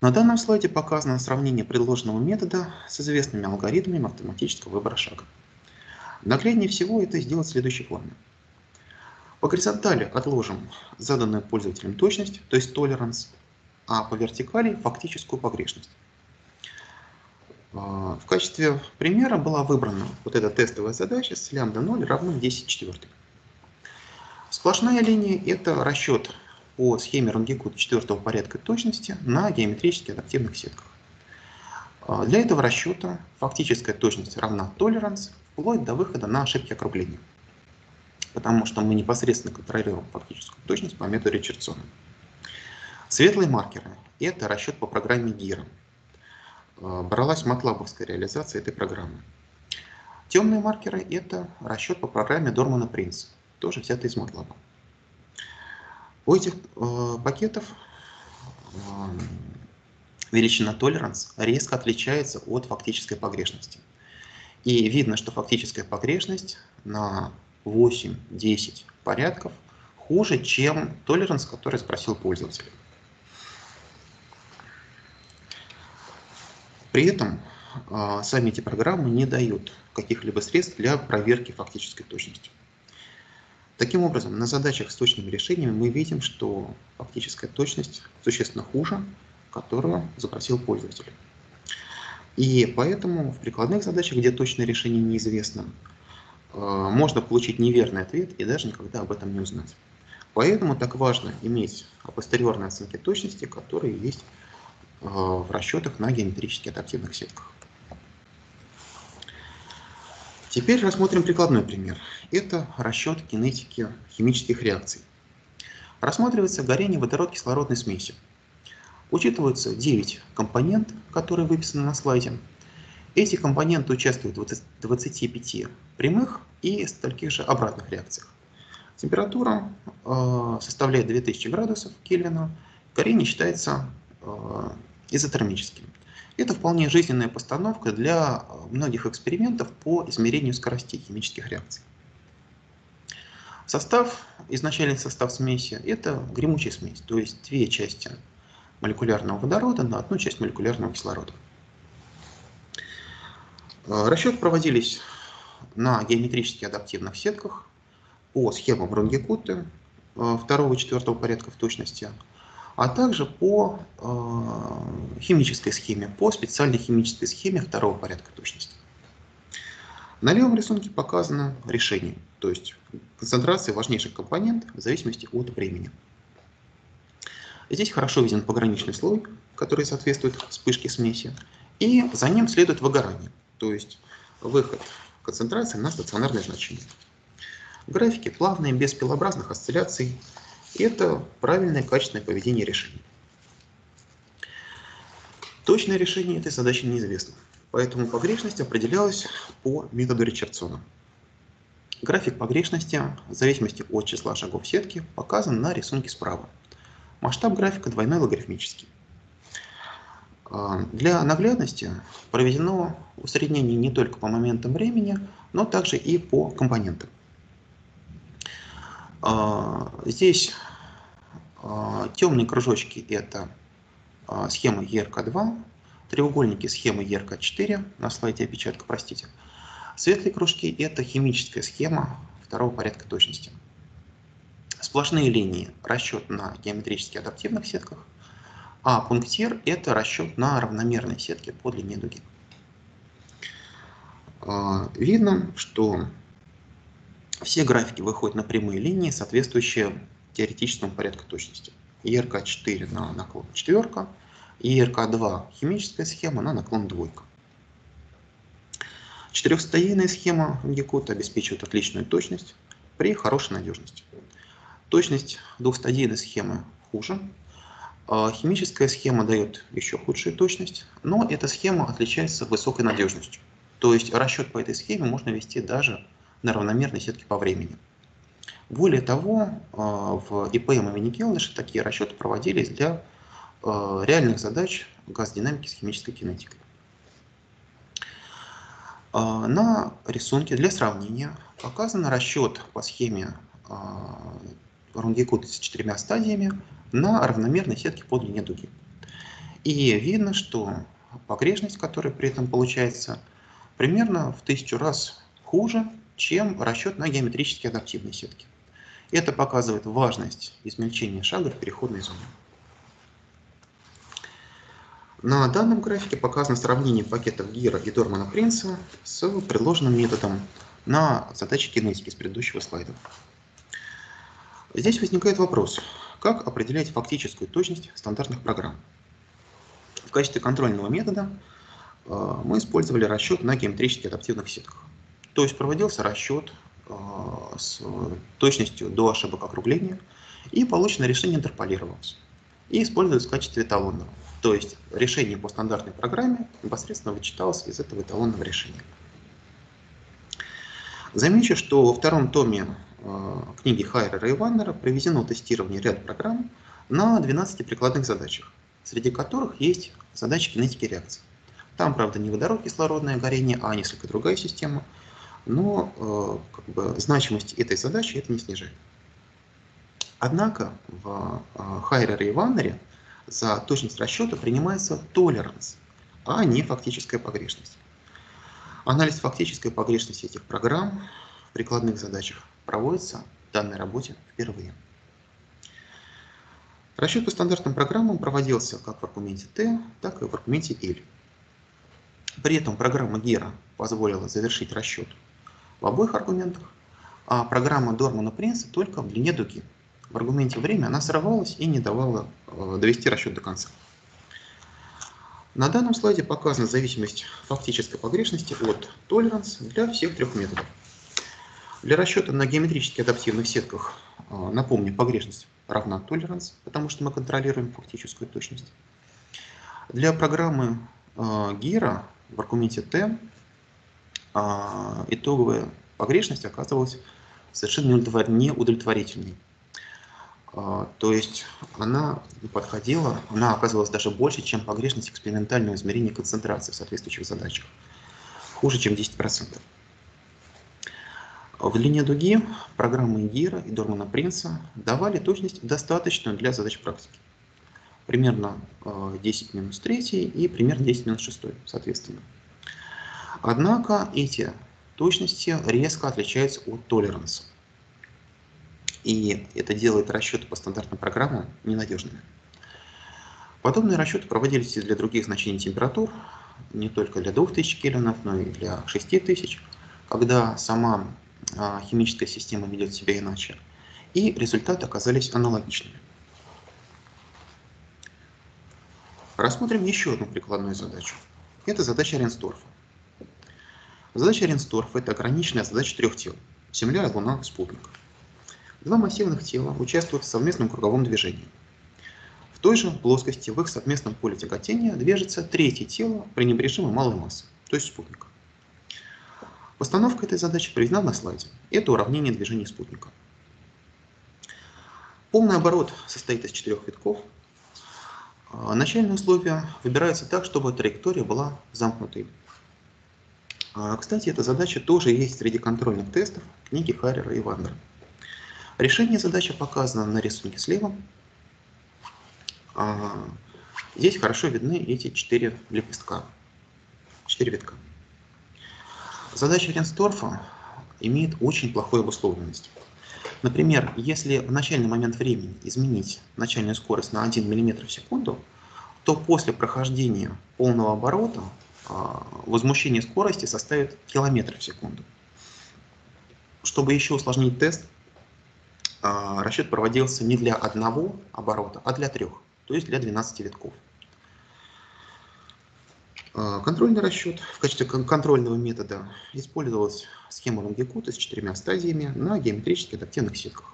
На данном слайде показано сравнение предложенного метода с известными алгоритмами математического выбора шага. Нагляднее всего это сделать в следующем плане. По горизонтали отложим заданную пользователем точность, то есть толеранс, а по вертикали фактическую погрешность. В качестве примера была выбрана вот эта тестовая задача с лямбда ноль равно десять в четвёртой. Сплошная линия – это расчет по схеме Рунгикота четвертого порядка точности на геометрически адаптивных сетках. Для этого расчета фактическая точность равна толеранс вплоть до выхода на ошибки округления, потому что мы непосредственно контролируем фактическую точность по методу Ричардсона. Светлые маркеры – это расчет по программе Гира. Бралась матлабовская реализация этой программы. Темные маркеры – это расчет по программе Дормана-Принс, тоже взятый из матлаба. У этих э, пакетов э, величина толеранс резко отличается от фактической погрешности. И видно, что фактическая погрешность на восемь-десять порядков хуже, чем толеранс, который спросил пользователь. При этом э, сами эти программы не дают каких-либо средств для проверки фактической точности. Таким образом, на задачах с точными решениями мы видим, что фактическая точность существенно хуже, которую запросил пользователь. И поэтому в прикладных задачах, где точное решение неизвестно, можно получить неверный ответ и даже никогда об этом не узнать. Поэтому так важно иметь апостериорные оценки точности, которые есть в расчетах на геометрически адаптивных сетках. Теперь рассмотрим прикладной пример. Это расчет кинетики химических реакций. Рассматривается горение водород-кислородной смеси. Учитываются девять компонент, которые выписаны на слайде. Эти компоненты участвуют в двадцати пяти прямых и стольких же обратных реакциях. Температура э, составляет две тысячи градусов Кельвина. Горение считается э, изотермическим. Это вполне жизненная постановка для многих экспериментов по измерению скоростей химических реакций. Состав, изначальный состав смеси – это гремучая смесь, то есть две части молекулярного водорода на одну часть молекулярного кислорода. Расчеты проводились на геометрически адаптивных сетках по схемам Ронгикуты второго-четвёртого порядка в точности, а также по э, химической схеме, по специальной химической схеме второго порядка точности. На левом рисунке показано решение, то есть концентрация важнейших компонентов в зависимости от времени. Здесь хорошо виден пограничный слой, который соответствует вспышке смеси, и за ним следует выгорание, то есть выход концентрации на стационарное значение. Графики плавные, без пилообразных осцилляций. Это правильное качественное поведение решения. Точное решение этой задачи неизвестно, поэтому погрешность определялась по методу Ричардсона. График погрешности в зависимости от числа шагов сетки показан на рисунке справа. Масштаб графика двойной логарифмический. Для наглядности проведено усреднение не только по моментам времени, но также и по компонентам. Здесь темные кружочки – это схема Е Р К два, треугольники – схемы Е Р К четыре, на слайде опечатка, простите. Светлые кружки – это химическая схема второго порядка точности. Сплошные линии – расчет на геометрически адаптивных сетках, а пунктир – это расчет на равномерной сетке по длине дуги. Видно, что все графики выходят на прямые линии, соответствующие теоретическому порядку точности. Е Р К четыре на наклон четверка, Е Р К два химическая схема на наклон двойка. Четырехстоянная схема Гекута обеспечивает отличную точность при хорошей надежности. Точность двухстадийной схемы хуже. Химическая схема дает еще худшую точность, но эта схема отличается высокой надежностью. То есть расчет по этой схеме можно вести даже на равномерной сетке по времени. Более того, в И П М имени Келдыша такие расчеты проводились для реальных задач газодинамики с химической кинетикой. На рисунке для сравнения показан расчет по схеме Ронгикута с четырьмя стадиями на равномерной сетке по длине дуги. И видно, что погрешность, которая при этом получается, примерно в тысячу раз хуже, чем расчет на геометрически адаптивные сетки. Это показывает важность измельчения шага в переходной зоне. На данном графике показано сравнение пакетов Гира и Дормана-Принса с предложенным методом на задаче кинетики с предыдущего слайда. Здесь возникает вопрос, как определять фактическую точность стандартных программ. В качестве контрольного метода мы использовали расчет на геометрически адаптивных сетках. То есть проводился расчет э, с точностью до ошибок округления, и полученное решение интерполировалось и использовалось в качестве эталонного. То есть решение по стандартной программе непосредственно вычиталось из этого эталонного решения. Замечу, что во втором томе э, книги Хайрера и Ваннера проведено тестирование ряд программ на двенадцати прикладных задачах, среди которых есть задачи кинетики реакций. Там, правда, не водород-кислородное горение, а несколько другая система. Но э, как бы, значимость этой задачи это не снижает. Однако в э, Хайрере и Ваннере за точность расчета принимается толеранс, а не фактическая погрешность. Анализ фактической погрешности этих программ в прикладных задачах проводится в данной работе впервые. Расчет по стандартным программам проводился как в аргументе Т, так и в аргументе Л. При этом программа Гира позволила завершить расчет в обоих аргументах, а программа Дормана-Принса только в длине дуги, в аргументе «время» она сорвалась и не давала довести расчет до конца. На данном слайде показана зависимость фактической погрешности от толеранс для всех трех методов. Для расчета на геометрически адаптивных сетках, напомню, погрешность равна толеранс, потому что мы контролируем фактическую точность. Для программы Гира в аргументе Т итоговая погрешность оказывалась совершенно неудовлетворительной. То есть она подходила, она оказывалась даже больше, чем погрешность экспериментального измерения концентрации в соответствующих задачах. Хуже, чем десять процентов. В длине дуги программы Гира и Дормана-Принца давали точность, достаточную для задач практики. Примерно десять в минус третьей и примерно десять в минус шестой, соответственно. Однако эти точности резко отличаются от толеранса. И это делает расчеты по стандартным программам ненадежными. Подобные расчеты проводились и для других значений температур, не только для двух тысяч кельвинов, но и для шести тысяч, когда сама химическая система ведет себя иначе. И результаты оказались аналогичными. Рассмотрим еще одну прикладную задачу. Это задача Ренсторфа. Задача Ренсторфа – это ограниченная задача трех тел – Земля, Луна, спутник. Два массивных тела участвуют в совместном круговом движении. В той же плоскости в их совместном поле тяготения движется третье тело пренебрежимо малой массы, то есть спутник. Постановка этой задачи приведена на слайде. Это уравнение движения спутника. Полный оборот состоит из четырех витков. Начальные условия выбираются так, чтобы траектория была замкнутой. Кстати, эта задача тоже есть среди контрольных тестов книги Хайрера и Ваннера. Решение задачи показано на рисунке слева. Здесь хорошо видны эти четыре лепестка, четыре витка. Задача Ренсторфа имеет очень плохую обусловленность. Например, если в начальный момент времени изменить начальную скорость на один миллиметр в секунду, то после прохождения полного оборота возмущение скорости составит километр в секунду. Чтобы еще усложнить тест, расчет проводился не для одного оборота, а для трех, то есть для двенадцати витков. Контрольный расчет в качестве контрольного метода использовалась схема Лонгикута с четырьмя стадиями на геометрически адаптивных сетках.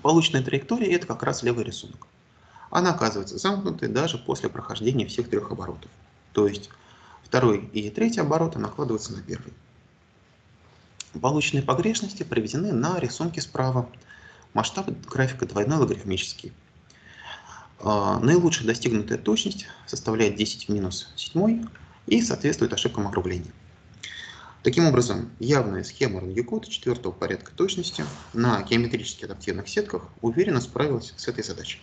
Полученная траектория – это как раз левый рисунок. Она оказывается замкнутой даже после прохождения всех трех оборотов. То есть второй и третий обороты накладываются на первый. Полученные погрешности приведены на рисунке справа. Масштаб графика двойной логарифмический. Наилучшая достигнутая точность составляет десять в минус седьмой и соответствует ошибкам округления. Таким образом, явная схема Лонгикута четвертого порядка точности на геометрически адаптивных сетках уверенно справилась с этой задачей.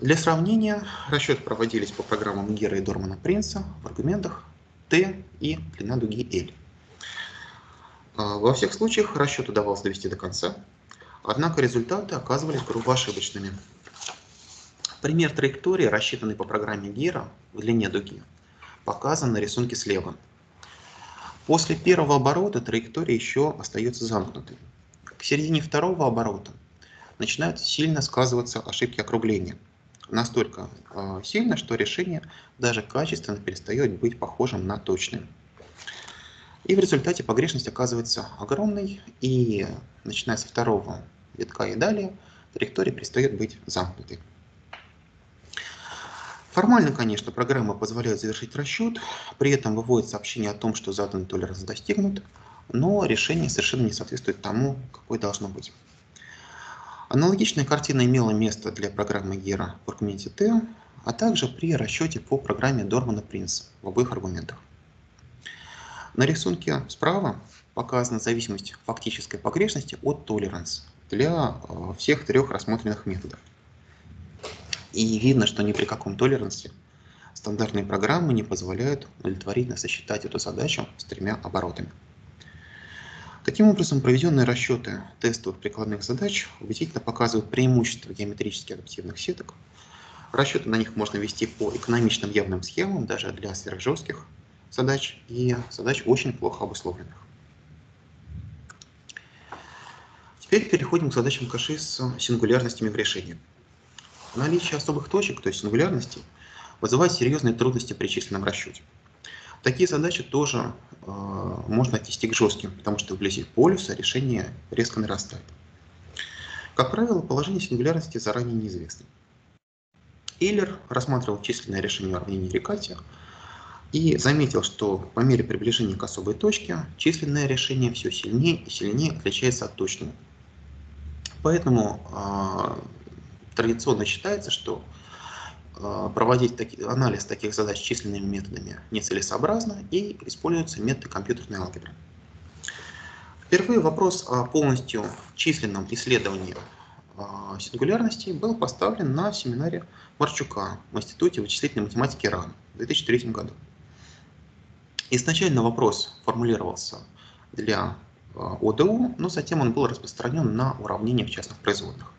Для сравнения, расчеты проводились по программам Гира и Дормана-Принца в аргументах Т и длина дуги L. Во всех случаях расчет удавалось довести до конца, однако результаты оказывались грубо ошибочными. Пример траектории, рассчитанный по программе Гира в длине дуги, показан на рисунке слева. После первого оборота траектория еще остается замкнутой. К середине второго оборота начинают сильно сказываться ошибки округления. Настолько э, сильно, что решение даже качественно перестает быть похожим на точное. И в результате погрешность оказывается огромной, и начиная со второго витка и далее, траектория перестает быть замкнутой. Формально, конечно, программа позволяет завершить расчет, при этом выводит сообщение о том, что заданный толеранс достигнут, но решение совершенно не соответствует тому, какое должно быть. Аналогичная картина имела место для программы Гира в аргументе Т, а также при расчете по программе Дормана-Принца в обоих аргументах. На рисунке справа показана зависимость фактической погрешности от толеранс для всех трех рассмотренных методов. И видно, что ни при каком толерансе стандартные программы не позволяют удовлетворительно сосчитать эту задачу с тремя оборотами. Таким образом, проведенные расчеты тестовых прикладных задач убедительно показывают преимущества геометрически адаптивных сеток. Расчеты на них можно вести по экономичным явным схемам, даже для сверхжестких задач и задач очень плохо обусловленных. Теперь переходим к задачам Коши с сингулярностями в решении. Наличие особых точек, то есть сингулярностей, вызывает серьезные трудности при численном расчете. Такие задачи тоже э, можно отнести к жестким, потому что вблизи полюса решение резко нарастает. Как правило, положение сингулярности заранее неизвестно. Эйлер рассматривал численное решение уравнения Риккати и заметил, что по мере приближения к особой точке численное решение все сильнее и сильнее отличается от точного. Поэтому э, традиционно считается, что э, проводить таки, анализ таких задач численными методами нецелесообразно и используются методы компьютерной алгебры. Впервые вопрос о полностью численном исследовании э, сингулярностей был поставлен на семинаре Марчука в Институте вычислительной математики РАН в две тысячи третьем году. Изначально вопрос формулировался для э, ОДУ, но затем он был распространен на уравнения в частных производных.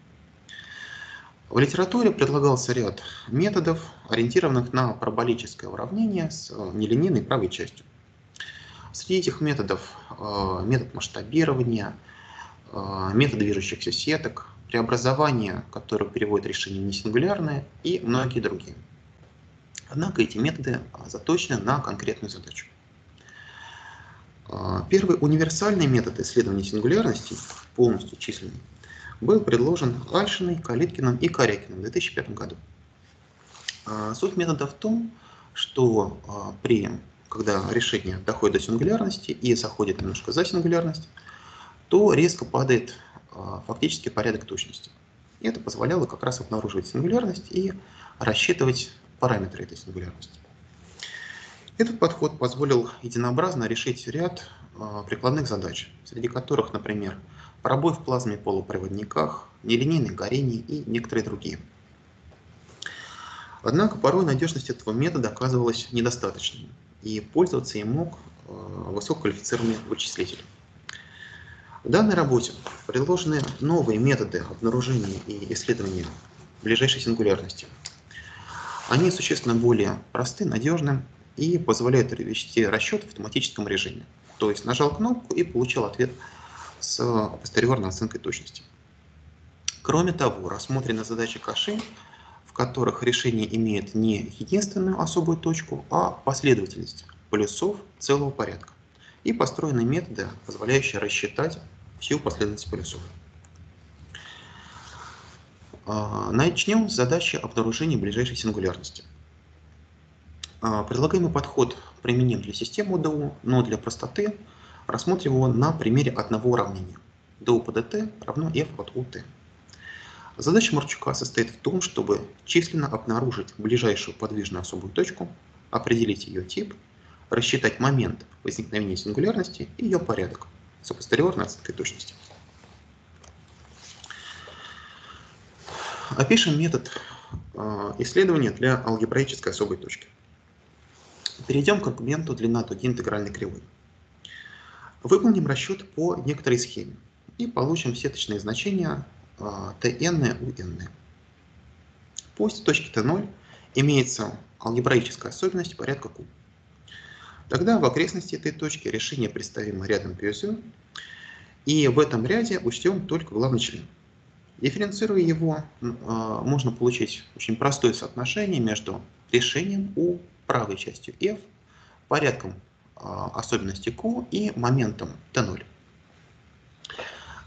В литературе предлагался ряд методов, ориентированных на параболическое уравнение с э, нелинейной правой частью. Среди этих методов метод масштабирования, метод движущихся сеток, преобразование, которое переводит решение в несингулярное, и многие другие. Однако эти методы заточены на конкретную задачу. Первый универсальный метод исследования сингулярности, полностью численный, был предложен Альшиной, Калиткиным и Карякиным в две тысячи пятом году. Суть метода в том, что при когда решение доходит до сингулярности и заходит немножко за сингулярность, то резко падает а, фактически порядок точности. И это позволяло как раз обнаруживать сингулярность и рассчитывать параметры этой сингулярности. Этот подход позволил единообразно решить ряд а, прикладных задач, среди которых, например, пробой в плазме и полупроводниках, нелинейное горение и некоторые другие. Однако порой надежность этого метода оказывалась недостаточной, и пользоваться им мог высококвалифицированный вычислитель. В данной работе предложены новые методы обнаружения и исследования ближайшей сингулярности. Они существенно более просты, надежны и позволяют вести расчет в автоматическом режиме. То есть нажал кнопку и получил ответ с апостериорной оценкой точности. Кроме того, рассмотрены задачи Коши, в которых решение имеет не единственную особую точку, а последовательность полюсов целого порядка. И построены методы, позволяющие рассчитать всю последовательность полюсов. Начнем с задачи обнаружения ближайшей сингулярности. Предлагаемый подход применим для системы ОДУ, но для простоты рассмотрим его на примере одного уравнения. ДУ по ДТ равно F от УТ. Задача Марчука состоит в том, чтобы численно обнаружить ближайшую подвижную особую точку, определить ее тип, рассчитать момент возникновения сингулярности и ее порядок с апостериорной оценкой точности. Опишем метод исследования для алгебраической особой точки. Перейдем к аргументу длина дуги интегральной кривой. Выполним расчет по некоторой схеме и получим сеточные значения tn, un. Пусть в точке тэ ноль имеется алгебраическая особенность порядка Q. Тогда в окрестности этой точки решение представимо рядом пи эс ю, и в этом ряде учтем только главный член. Дифференцируя его, можно получить очень простое соотношение между решением U, правой частью F, порядком особенности Q и моментом тэ ноль.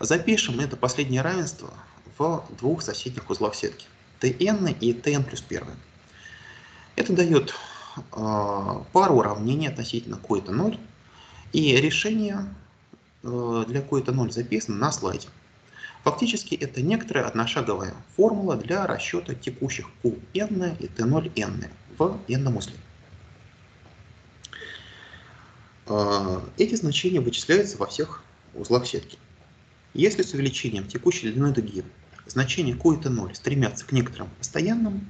Запишем это последнее равенство в двух соседних узлах сетки tn и tn плюс один. Это дает э, пару уравнений относительно Q это ноль, и решение э, для Q это ноль записано на слайде. Фактически это некоторая одношаговая формула для расчета текущих Qn и тэ ноль эн в n узле. Э, эти значения вычисляются во всех узлах сетки. Если с увеличением текущей длины дуги значения Q это ноль стремятся к некоторым постоянным,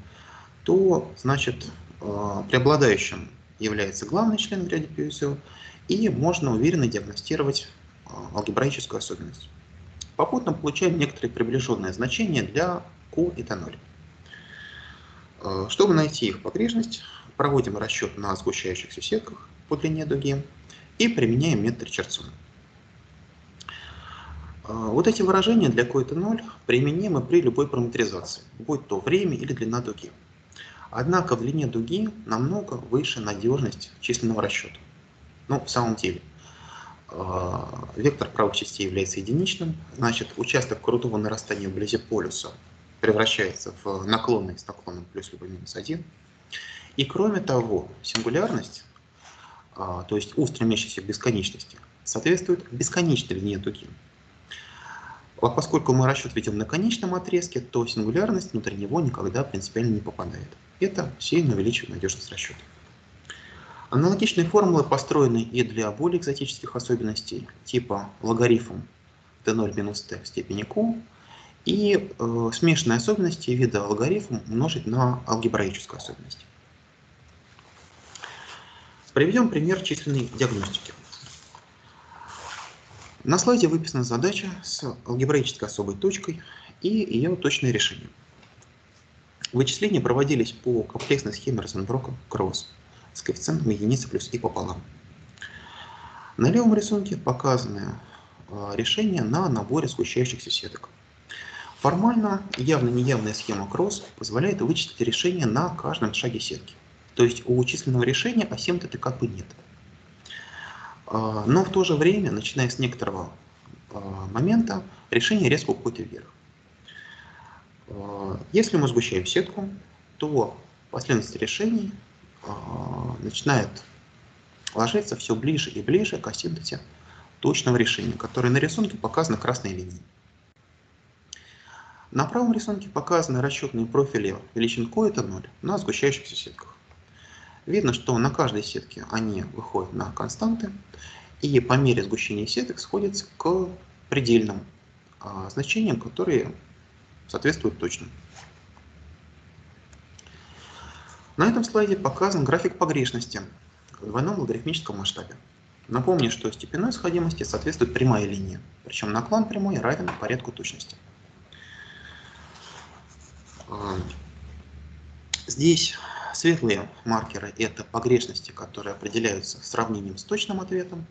то значит преобладающим является главный член в ряде пи эс ю, и можно уверенно диагностировать алгебраическую особенность. Попутно получаем некоторые приближенные значения для Q это ноль. Чтобы найти их погрешность, проводим расчет на сгущающихся сетках по длине дуги и применяем метод Ричардсона. Вот эти выражения для коэта ноль применимы при любой параметризации, будь то время или длина дуги. Однако в длине дуги намного выше надежность численного расчета. Ну, в самом деле, вектор правых частей является единичным, значит, участок крутого нарастания вблизи полюса превращается в наклонный с наклоном плюс либо минус один. И кроме того, сингулярность, то есть у стремящейся к бесконечности, соответствует бесконечной длине дуги. А поскольку мы расчет ведем на конечном отрезке, то сингулярность внутри него никогда принципиально не попадает. Это сильно увеличивает надежность расчета. Аналогичные формулы построены и для более экзотических особенностей, типа логарифм тэ ноль минус тэ в степени q, и э, смешанные особенности вида логарифм умножить на алгебраическую особенность. Приведем пример численной диагностики. На слайде выписана задача с алгебраической особой точкой и ее точное решение. Вычисления проводились по комплексной схеме Розенброка-Кросс с коэффициентом единицы плюс и пополам. На левом рисунке показаны решения на наборе сгущающихся сеток. Формально явно-неявная схема Кросс позволяет вычислить решение на каждом шаге сетки. То есть у численного решения асимптоты как бы нет. Но в то же время, начиная с некоторого момента, решение резко уходит вверх. Если мы сгущаем сетку, то последовательность решений начинает ложиться все ближе и ближе к асимптоте точного решения, которое на рисунке показано красной линией. На правом рисунке показаны расчетные профили величин коэта ноль на сгущающихся сетках. Видно, что на каждой сетке они выходят на константы, и по мере сгущения сеток сходятся к предельным а, значениям, которые соответствуют точным. На этом слайде показан график погрешности в двойном логарифмическом масштабе. Напомню, что степенной сходимости соответствует прямая линия, причем наклон прямой равен порядку точности. Здесь светлые маркеры – это погрешности, которые определяются сравнением с точным ответом.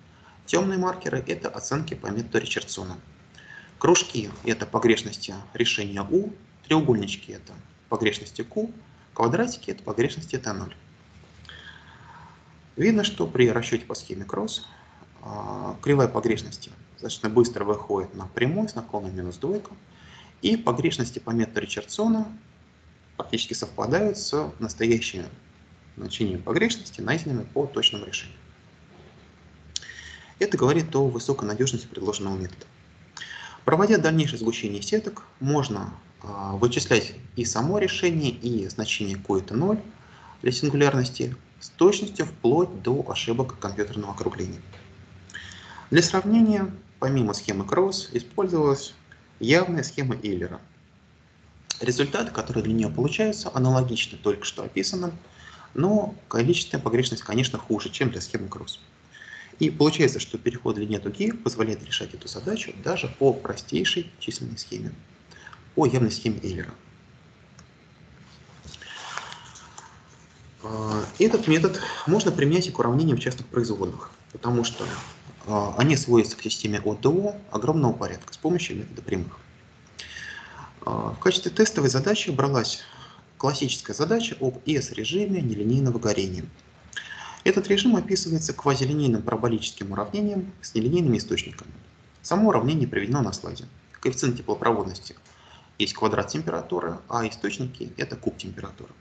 Темные маркеры – это оценки по методу Ричардсона. Кружки – это погрешности решения U, треугольнички – это погрешности Q, квадратики – это погрешности тэ ноль. Видно, что при расчете по схеме Кросс кривая погрешности достаточно быстро выходит на прямой с наклоном минус двойка, и погрешности по методу Ричардсона практически совпадают с настоящими значениями погрешности, найденными по точному решению. Это говорит о высокой надежности предложенного метода. Проводя дальнейшее сгущение сеток, можно а, вычислять и само решение, и значение коэта ноль для сингулярности с точностью вплоть до ошибок компьютерного округления. Для сравнения, помимо схемы Кросс, использовалась явная схема Эйлера. Результаты, которые для нее получаются, аналогичны только что описанным, но количественная погрешность, конечно, хуже, чем для схемы Кросс. И получается, что переход длине дуги позволяет решать эту задачу даже по простейшей численной схеме, по явной схеме Эйлера. Этот метод можно применять и к уравнениям частных производных, потому что они сводятся к системе от до О огромного порядка с помощью метода прямых. В качестве тестовой задачи бралась классическая задача об эс-режиме нелинейного горения. Этот режим описывается квазилинейным параболическим уравнением с нелинейными источниками. Само уравнение приведено на слайде. Коэффициент теплопроводности есть квадрат температуры, а источники – это куб температуры.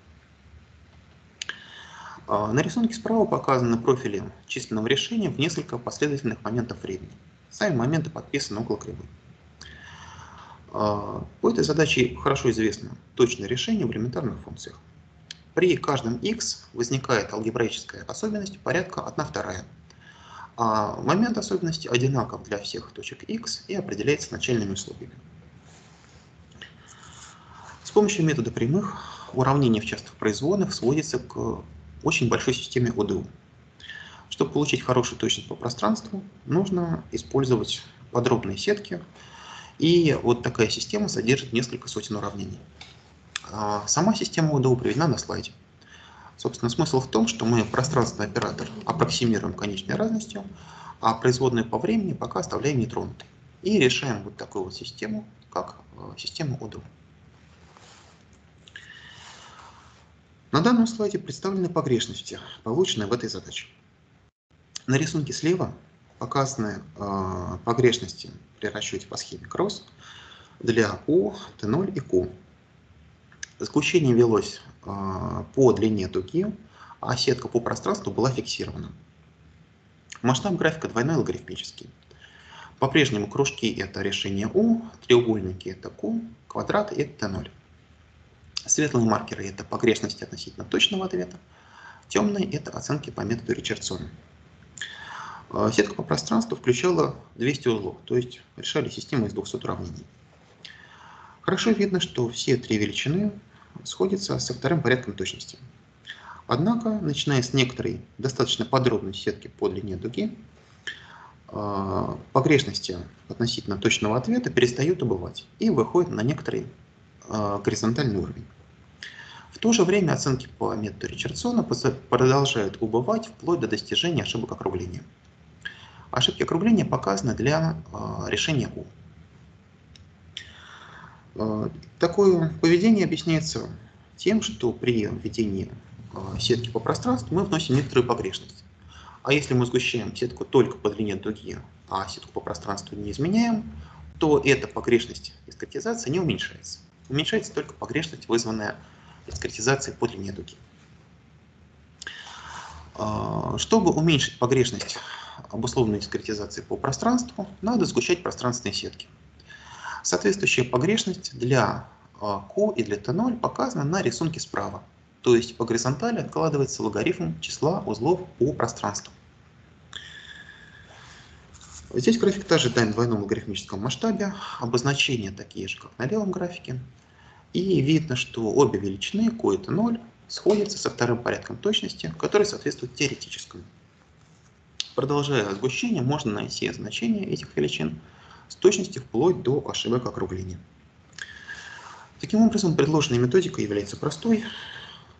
На рисунке справа показаны профили численного решения в несколько последовательных моментов времени. Сами моменты подписаны около кривой. По этой задаче хорошо известно точное решение в элементарных функциях. При каждом x возникает алгебраическая особенность порядка одна вторая. А момент особенности одинаков для всех точек x и определяется начальными условиями. С помощью метода прямых уравнение в частых производных сводится к очень большой системе ОДУ. Чтобы получить хорошую точность по пространству, нужно использовать подробные сетки. И вот такая система содержит несколько сотен уравнений. Сама система ОДУ приведена на слайде. Собственно, смысл в том, что мы пространственный оператор аппроксимируем конечной разностью, а производную по времени пока оставляем нетронутой. и решаем вот такую вот систему, как систему ОДУ. На данном слайде представлены погрешности, полученные в этой задаче. На рисунке слева показаны э, погрешности при расчете по схеме кросс для О, Т ноль и Q. Исключение велось э, по длине дуги, а сетка по пространству была фиксирована. Масштаб графика двойной логарифмический. По-прежнему кружки — это решение У, треугольники — это Q, квадрат — это Т ноль. Светлые маркеры — это погрешности относительно точного ответа, темные — это оценки по методу Ричардсона. Сетка по пространству включала двести узлов, то есть решали систему из двухсот уравнений. Хорошо видно, что все три величины сходятся со вторым порядком точности. Однако, начиная с некоторой достаточно подробной сетки по длине дуги, погрешности относительно точного ответа перестают убывать и выходят на некоторый горизонтальный уровень. В то же время оценки по методу Ричардсона продолжают убывать вплоть до достижения ошибок округления. Ошибки округления показаны для решения У. Такое поведение объясняется тем, что при введении сетки по пространству мы вносим некоторую погрешность. А если мы сгущаем сетку только по длине дуги, а сетку по пространству не изменяем, то эта погрешность дискретизации не уменьшается. Уменьшается только погрешность, вызванная дискретизацией по длине дуги. Чтобы уменьшить погрешность, обусловленной дискретизации по пространству, надо сгущать пространственные сетки. Соответствующая погрешность для Q и для Т ноль показана на рисунке справа. То есть по горизонтали откладывается логарифм числа узлов по пространству. Здесь график также дан в двойном логарифмическом масштабе, обозначения такие же, как на левом графике. И видно, что обе величины, Q и Т ноль, сходятся со вторым порядком точности, который соответствует теоретическому. Продолжая сгущение, можно найти значения этих величин с точностью вплоть до ошибок округления. Таким образом, предложенная методика является простой,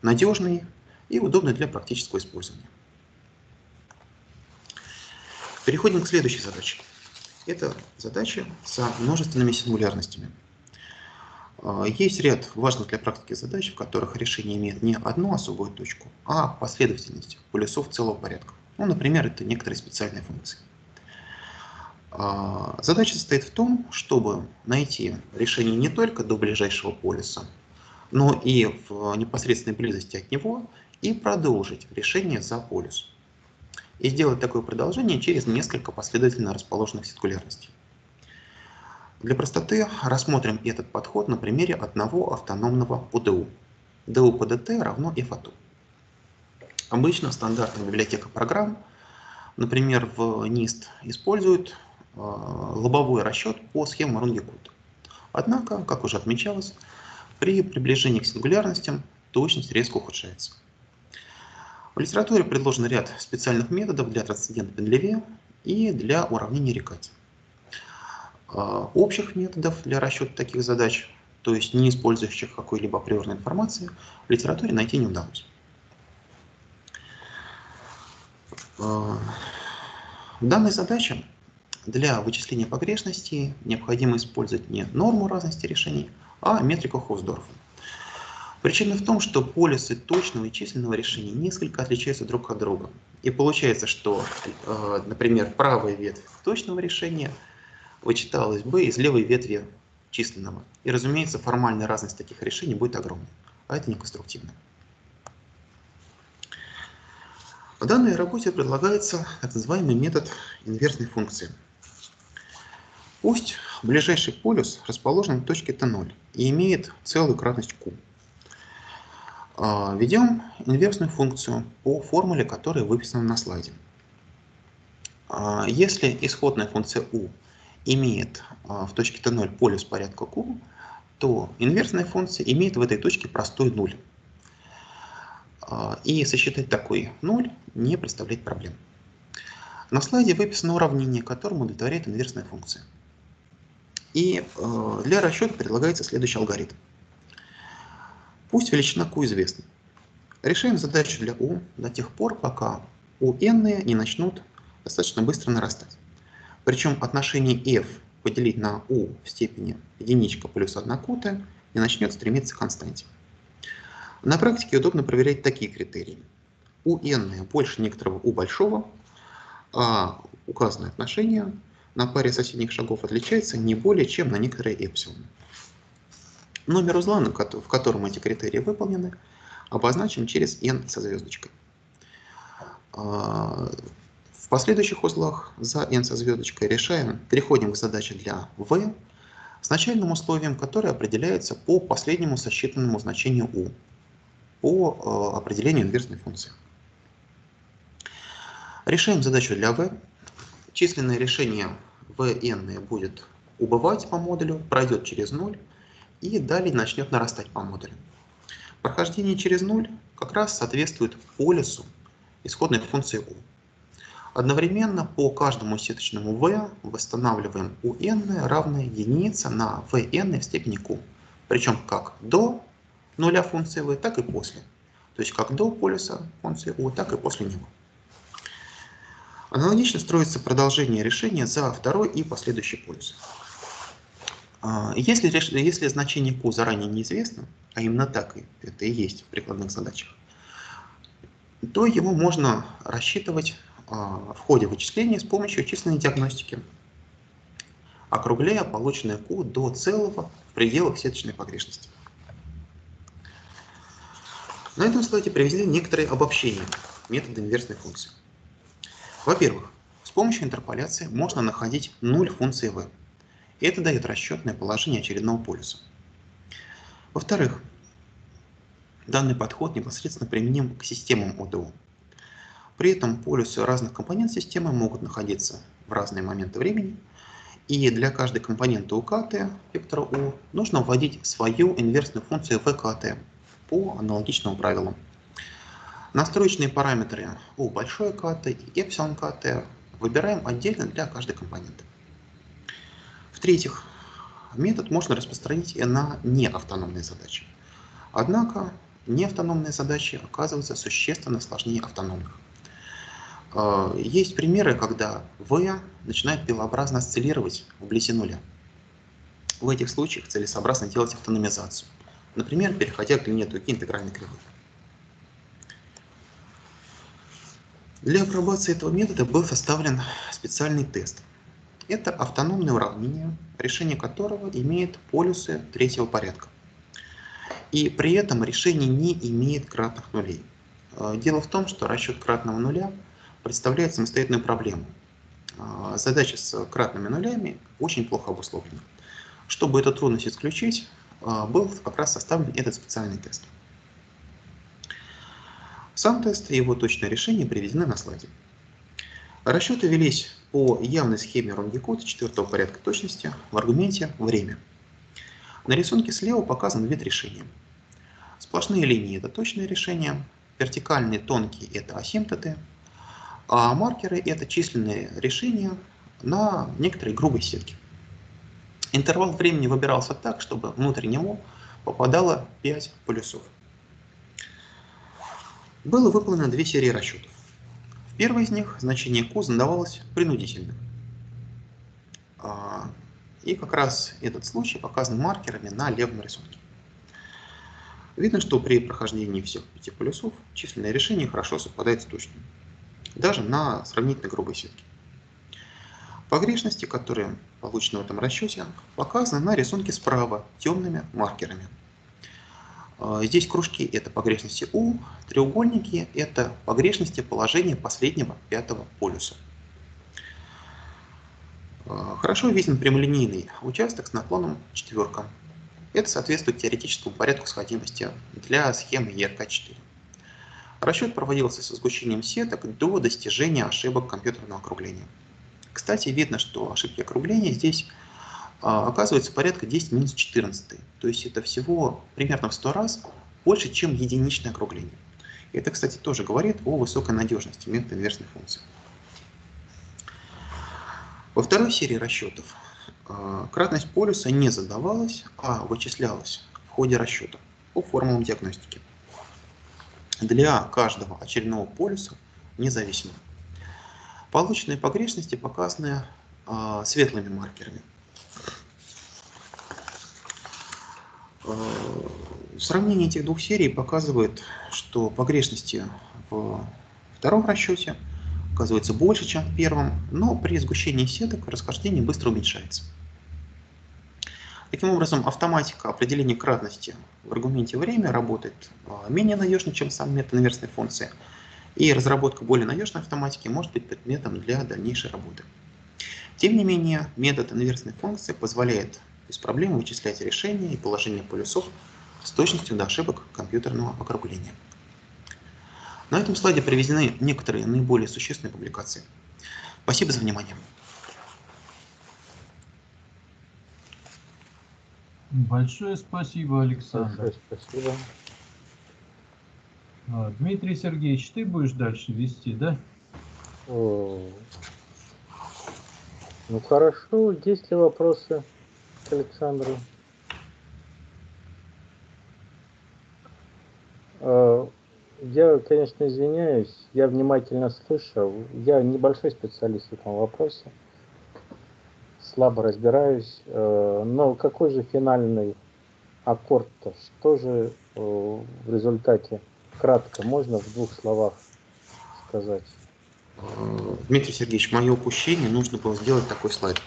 надежной и удобной для практического использования. Переходим к следующей задаче. Это задача со множественными сингулярностями. Есть ряд важных для практики задач, в которых решение имеет не одну особую точку, а последовательность полюсов целого порядка. Ну, например, это некоторые специальные функции. Задача состоит в том, чтобы найти решение не только до ближайшего полюса, но и в непосредственной близости от него, и продолжить решение за полюс. И сделать такое продолжение через несколько последовательно расположенных сингулярностей. Для простоты рассмотрим этот подход на примере одного автономного ОДУ. ДУ по ДТ равно F от U. Обычно стандартная библиотека программ, например, в нист, используют лобовой расчет по схеме Рунге-Кута. Однако, как уже отмечалось, при приближении к сингулярностям точность резко ухудшается. В литературе предложен ряд специальных методов для трансцендента Пенлеве и для уравнения Риккати. Общих методов для расчета таких задач, то есть не использующих какой-либо априорной информации, в литературе найти не удалось. В данной задаче для вычисления погрешностей необходимо использовать не норму разности решений, а метрику Хоусдорфа. Причина в том, что полюсы точного и численного решения несколько отличаются друг от друга. И получается, что, например, правая ветвь точного решения вычиталась бы из левой ветви численного. И, разумеется, формальная разность таких решений будет огромной, а это не конструктивно. В данной работе предлагается так называемый метод инверсной функции. Пусть ближайший полюс расположен в точке Т ноль и имеет целую кратность Q. Введем инверсную функцию по формуле, которая выписана на слайде. Если исходная функция U имеет в точке Т ноль полюс порядка Q, то инверсная функция имеет в этой точке простой нуль. И сосчитать такой нуль не представляет проблем. На слайде выписано уравнение, которому удовлетворяет инверсная функция. И для расчета предлагается следующий алгоритм. Пусть величина Q известна. Решаем задачу для U до тех пор, пока U n-ные не начнут достаточно быстро нарастать. Причем отношение F поделить на u в степени единичка плюс одна кутая и начнет стремиться к константе. На практике удобно проверять такие критерии. У n больше некоторого u большого, а указанное отношение на паре соседних шагов отличается не более чем на некоторые эпсилоны. Номер узла, в котором эти критерии выполнены, обозначен через n со звездочкой. В последующих узлах за n со звездочкой решаем, переходим к задаче для v с начальным условием, которое определяется по последнему сосчитанному значению u по определению инверсной функции. Решаем задачу для v. Численное решение vn будет убывать по модулю, пройдет через ноль и далее начнет нарастать по модулю. Прохождение через ноль как раз соответствует полюсу исходной функции u. Одновременно по каждому сеточному v восстанавливаем un равное единице на vn в степени q. Причем как до нуля функции v, так и после. То есть как до полюса функции u, так и после него. Аналогично строится продолжение решения за второй и последующий полюс. Если, если значение q заранее неизвестно, а именно так это и есть в прикладных задачах, то его можно рассчитывать в ходе вычисления с помощью численной диагностики, округляя полученное q до целого в пределах сеточной погрешности. На этом слайде привезли некоторые обобщения метода инверсной функции. Во-первых, с помощью интерполяции можно находить нуль функции v. Это дает расчетное положение очередного полюса. Во-вторых, данный подход непосредственно применим к системам о дэ у. При этом полюсы разных компонент системы могут находиться в разные моменты времени, и для каждой компоненты у ка тэ вектора u нужно вводить свою инверсную функцию вэ ка тэ по аналогичному правилу. Настроечные параметры у большое КТ и эпсилон КТ выбираем отдельно для каждой компоненты. В-третьих, метод можно распространить и на неавтономные задачи. Однако неавтономные задачи оказываются существенно сложнее автономных. Есть примеры, когда v начинает пилообразно осциллировать вблизи нуля. В этих случаях целесообразно делать автономизацию, например, переходя к длине дуги интегральной кривой. Для апробации этого метода был составлен специальный тест. Это автономное уравнение, решение которого имеет полюсы третьего порядка. И при этом решение не имеет кратных нулей. Дело в том, что расчет кратного нуля представляет самостоятельную проблему. Задачи с кратными нулями очень плохо обусловлены. Чтобы эту трудность исключить, был как раз составлен этот специальный тест. Сам тест и его точное решение приведены на слайде. Расчеты велись по явной схеме Ромгекота четвертого порядка точности в аргументе «время». На рисунке слева показан вид решения. Сплошные линии – это точные решения, вертикальные тонкие – это асимптоты, а маркеры – это численные решения на некоторой грубой сетке. Интервал времени выбирался так, чтобы внутрь него попадало пять полюсов. Было выполнено две серии расчетов. В первой из них значение q задавалось принудительно. И как раз этот случай показан маркерами на левом рисунке. Видно, что при прохождении всех пяти полюсов численное решение хорошо совпадает с точным, даже на сравнительно грубой сетке. Погрешности, которые получены в этом расчете, показаны на рисунке справа темными маркерами. Здесь кружки – это погрешности u, треугольники – это погрешности положения последнего пятого полюса. Хорошо виден прямолинейный участок с наклоном четверка. Это соответствует теоретическому порядку сходимости для схемы е эр ка четыре. Расчет проводился со сгущением сеток до достижения ошибок компьютерного округления. Кстати, видно, что ошибки округления здесь оказывается порядка десять в минус четырнадцатой. То есть это всего примерно в сто раз больше, чем единичное округление. Это, кстати, тоже говорит о высокой надежности метода инверсной функции. Во второй серии расчетов кратность полюса не задавалась, а вычислялась в ходе расчета по формулам диагностики для каждого очередного полюса независимо. Полученные погрешности показаны светлыми маркерами. Сравнение этих двух серий показывает, что погрешности в втором расчете оказывается больше, чем в первом, но при сгущении сеток расхождение быстро уменьшается. Таким образом, автоматика определения кратности в аргументе время работает менее надежно, чем сам метод инверсной функции, и разработка более надежной автоматики может быть предметом для дальнейшей работы. Тем не менее, метод инверсной функции позволяет без проблем вычислять решения и положение полюсов с точностью до ошибок компьютерного округления. На этом слайде приведены некоторые наиболее существенные публикации. Спасибо за внимание. Большое спасибо, Александр. Большое спасибо. Дмитрий Сергеевич, ты будешь дальше вести, да? О, ну хорошо, есть ли вопросы к Александру? Я, конечно, извиняюсь, я внимательно слышал. Я небольшой специалист в этом вопросе, слабо разбираюсь, но какой же финальный аккорд-то? Что же в результате кратко можно в двух словах сказать? Дмитрий Сергеевич, мое упущение, нужно было сделать такой слайд.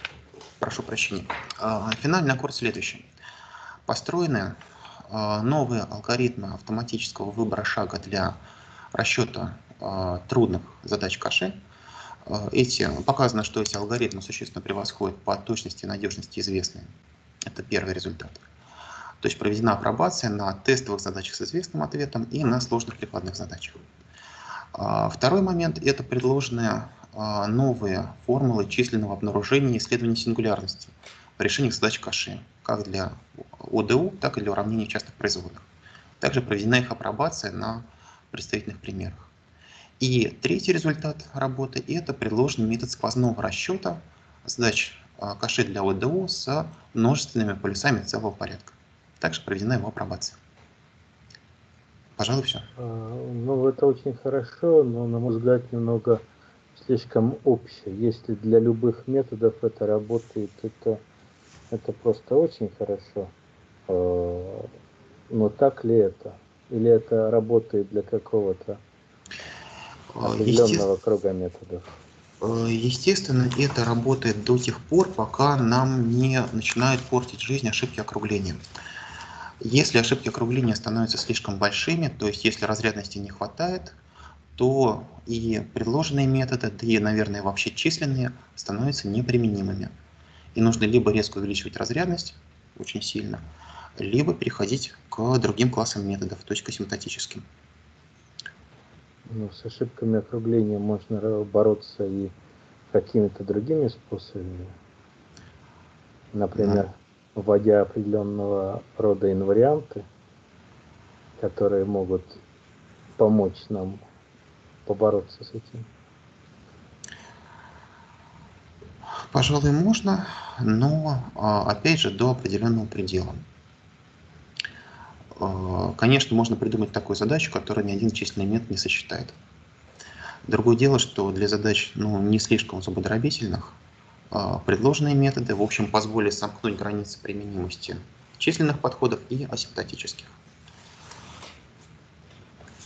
Прошу прощения. Финальный аккорд следующий. Построенная новые алгоритмы автоматического выбора шага для расчета э, трудных задач Коши. Эти, показано, что эти алгоритмы существенно превосходят по точности и надежности известные. Это первый результат. То есть проведена апробация на тестовых задачах с известным ответом и на сложных прикладных задачах. Э, второй момент – это предложенные э, новые формулы численного обнаружения и исследования сингулярности в решениях задач Коши, как для ОДУ, так и для уравнения частных производных. Также проведена их апробация на представительных примерах. И третий результат работы – это предложенный метод сквозного расчета задач Коши для ОДУ с множественными полюсами целого порядка. Также проведена его апробация. Пожалуй, все. Ну, это очень хорошо, но, на мой взгляд, немного слишком общее. Если для любых методов это работает, это... Это просто очень хорошо, но так ли это? Или это работает для какого-то определенного круга методов? Естественно, это работает до тех пор, пока нам не начинают портить жизнь ошибки округления. Если ошибки округления становятся слишком большими, то есть если разрядности не хватает, то и предложенные методы, да и, наверное, вообще численные, становятся неприменимыми. И нужно либо резко увеличивать разрядность, очень сильно, либо переходить к другим классам методов, то есть к асимптотическим. Ну, с ошибками округления можно бороться и какими-то другими способами. Например, да, вводя определенного рода инварианты, которые могут помочь нам побороться с этим. Пожалуй, можно, но, опять же, до определенного предела. Конечно, можно придумать такую задачу, которую ни один численный метод не сосчитает. Другое дело, что для задач, ну, не слишком зубодробительных, предложенные методы, в общем, позволят сомкнуть границы применимости численных подходов и асимптотических.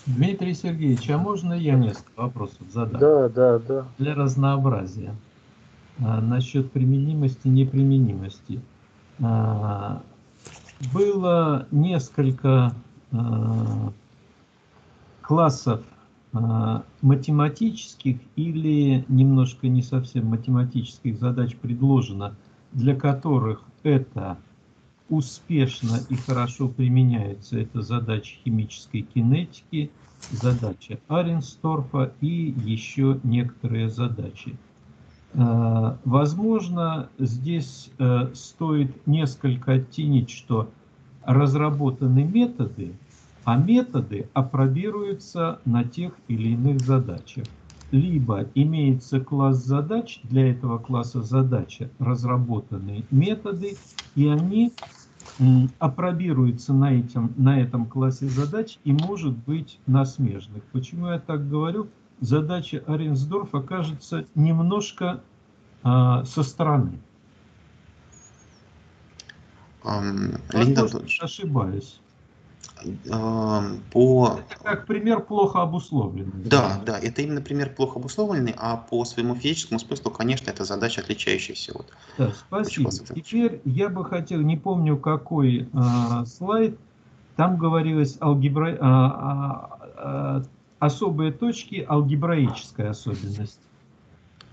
Дмитрий Сергеевич, а можно я несколько вопросов задам? Да, да, да. Для разнообразия. Насчет применимости, неприменимости. Было несколько классов математических или немножко не совсем математических задач предложено, для которых это успешно и хорошо применяется. Это задача химической кинетики, задача Ренсторфа и еще некоторые задачи. Возможно, здесь стоит несколько оттенить, что разработаны методы, а методы апробируются на тех или иных задачах. Либо имеется класс задач, для этого класса задачи разработаны методы, и они апробируются на этом, на этом классе задач и, может быть, на смежных. Почему я так говорю? Задача Ренсторфа окажется немножко э, со стороны. Линдон... ошибаюсь. По... Это как пример плохо обусловленный. Да, да, да, это именно пример плохо обусловленный, а по своему физическому смыслу, конечно, это задача отличающаяся. Вот. Да, спасибо. Теперь я бы хотел, не помню какой а, слайд, там говорилось алгебра... а, а, а, особые точки, алгебраическая особенность.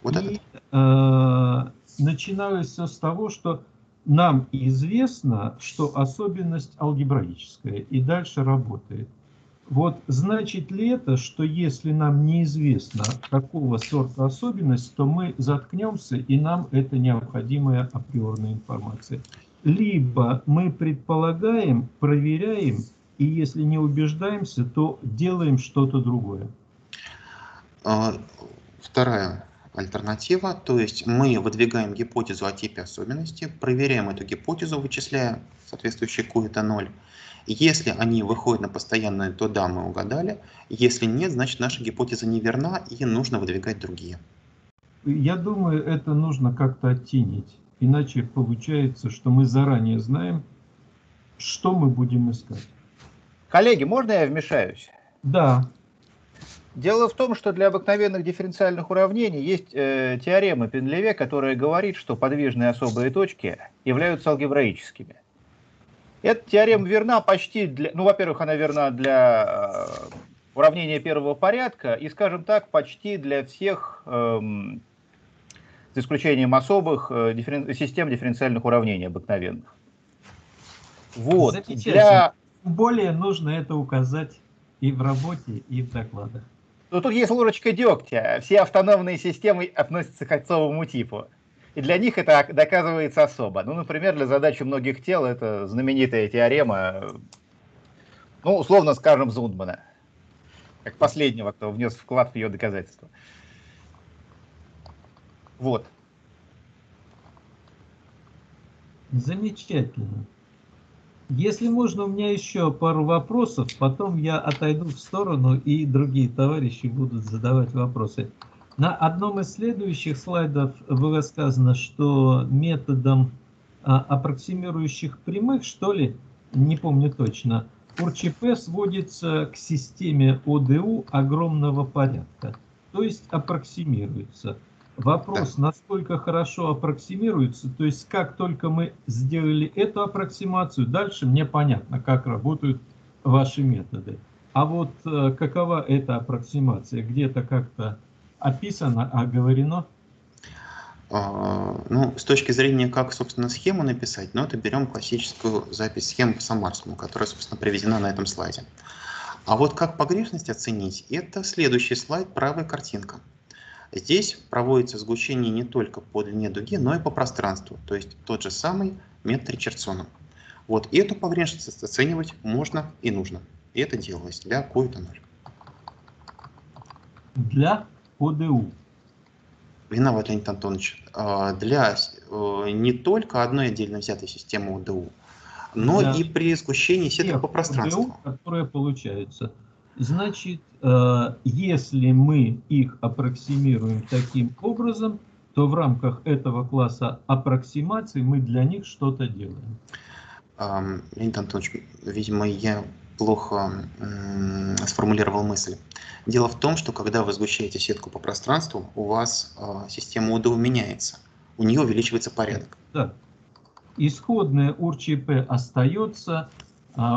Вот и а, начиналось все с того, что нам известно, что особенность алгебраическая, и дальше работает. Вот значит ли это, что если нам неизвестно какого сорта особенность, то мы заткнемся, и нам это необходимая априорная информация. Либо мы предполагаем, проверяем, и если не убеждаемся, то делаем что-то другое. Вторая альтернатива, то есть мы выдвигаем гипотезу о типе особенности, проверяем эту гипотезу, вычисляя соответствующий q-это ноль. Если они выходят на постоянное, то да, мы угадали. Если нет, значит наша гипотеза неверна и нужно выдвигать другие. Я думаю, это нужно как-то оттенить, иначе получается, что мы заранее знаем, что мы будем искать. Коллеги, можно я вмешаюсь? Да. Дело в том, что для обыкновенных дифференциальных уравнений есть э, теорема Пенлеве, которая говорит, что подвижные особые точки являются алгебраическими. Эта теорема верна почти для... Ну, во-первых, она верна для э, уравнения первого порядка и, скажем так, почти для всех, э, за исключением особых, э, дифферен... систем дифференциальных уравнений обыкновенных. Вот. Для... Более нужно это указать и в работе, и в докладах. Но тут есть ложечка дегтя. Все автономные системы относятся к отцовому типу. И для них это доказывается особо. Ну, например, для задачи многих тел это знаменитая теорема, ну, условно скажем, Зундмана. Как последнего, кто внес вклад в ее доказательство. Вот. Замечательно. Если можно, у меня еще пару вопросов, потом я отойду в сторону, и другие товарищи будут задавать вопросы. На одном из следующих слайдов было сказано, что методом а, аппроксимирующих прямых, что ли, не помню точно, ОРЧП сводится к системе ОДУ огромного порядка, то есть аппроксимируется. Вопрос, насколько хорошо аппроксимируется, то есть как только мы сделали эту аппроксимацию, дальше мне понятно, как работают ваши методы. А вот какова эта аппроксимация? Где-то как-то описано, оговорено? Ну, с точки зрения, как, собственно, схему написать, но это берем классическую запись схем по Самарскому, которая, собственно, приведена на этом слайде. А вот как погрешность оценить, это следующий слайд, правая картинка. Здесь проводится сгущение не только по длине дуги, но и по пространству, то есть тот же самый метод Ричардсона. Вот и эту погрешность оценивать можно и нужно. И это делалось для q-то ноль. Для ОДУ. Виноват, Леонид Антонович. Для не только одной отдельно взятой системы ОДУ, но для и при сгущении сеток по пространству. ОДУ, которые получаются. Значит, если мы их аппроксимируем таким образом, то в рамках этого класса аппроксимаций мы для них что-то делаем. Леонид Антонович, видимо, я плохо сформулировал мысль. Дело в том, что когда вы сгущаете сетку по пространству, у вас система ОДУ меняется, у нее увеличивается порядок. Да. Исходное ОРЧП остается.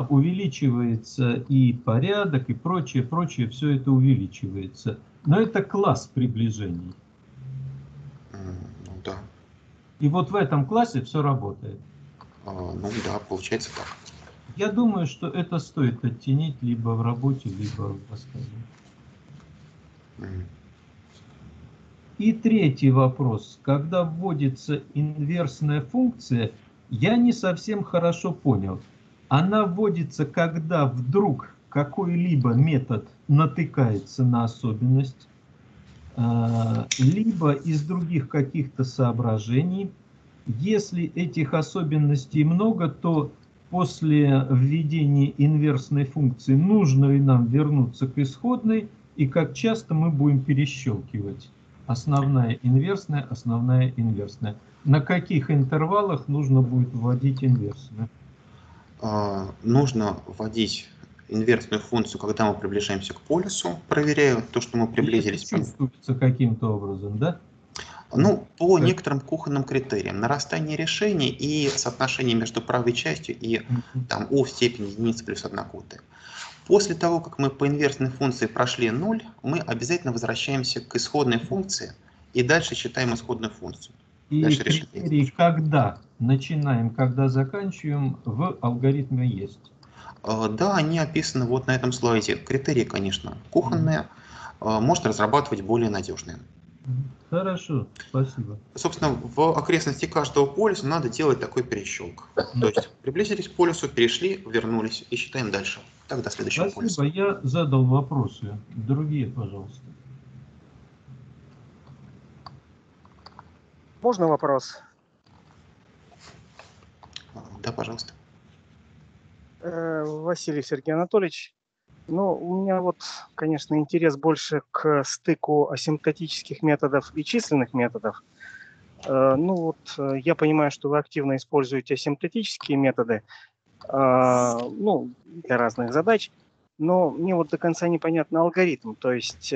Увеличивается и порядок, и прочее, прочее, все это увеличивается. Но это класс приближений. Ну, да. И вот в этом классе все работает. А, ну да, получается так. Я думаю, что это стоит оттенить либо в работе, либо в рассказе. Mm. И третий вопрос. Когда вводится инверсная функция, я не совсем хорошо понял. Она вводится, когда вдруг какой-либо метод натыкается на особенность, либо из других каких-то соображений. Если этих особенностей много, то после введения инверсной функции нужно ли нам вернуться к исходной, и как часто мы будем перещелкивать. основная инверсная, основная инверсная. На каких интервалах нужно будет вводить инверсную? А, нужно вводить инверсную функцию, когда мы приближаемся к полюсу, проверяя то, что мы приблизились. Это чувствуется каким-то образом, да? Ну, по так. некоторым кухонным критериям. Нарастание решений и соотношение между правой частью и там, у в степени единицы плюс одна кутая. После того, как мы по инверсной функции прошли ноль, мы обязательно возвращаемся к исходной функции и дальше считаем исходную функцию. И критерии когда начинаем, когда заканчиваем, в алгоритме есть? Да, они описаны вот на этом слайде. Критерии, конечно, кухонные, mm-hmm. можно разрабатывать более надежные. Хорошо, спасибо. Собственно, в окрестности каждого полюса надо делать такой перещелк. Mm-hmm. То есть приблизились к полюсу, перешли, вернулись и считаем дальше. Так, до следующего спасибо. полюса. Я задал вопросы. Другие, пожалуйста. Можно вопрос? Да, пожалуйста. Василий Сергей Анатольевич, ну, у меня вот, конечно, интерес больше к стыку асимптотических методов и численных методов. Ну вот, я понимаю, что вы активно используете асимптотические методы, ну, для разных задач, но мне вот до конца непонятно алгоритм, то есть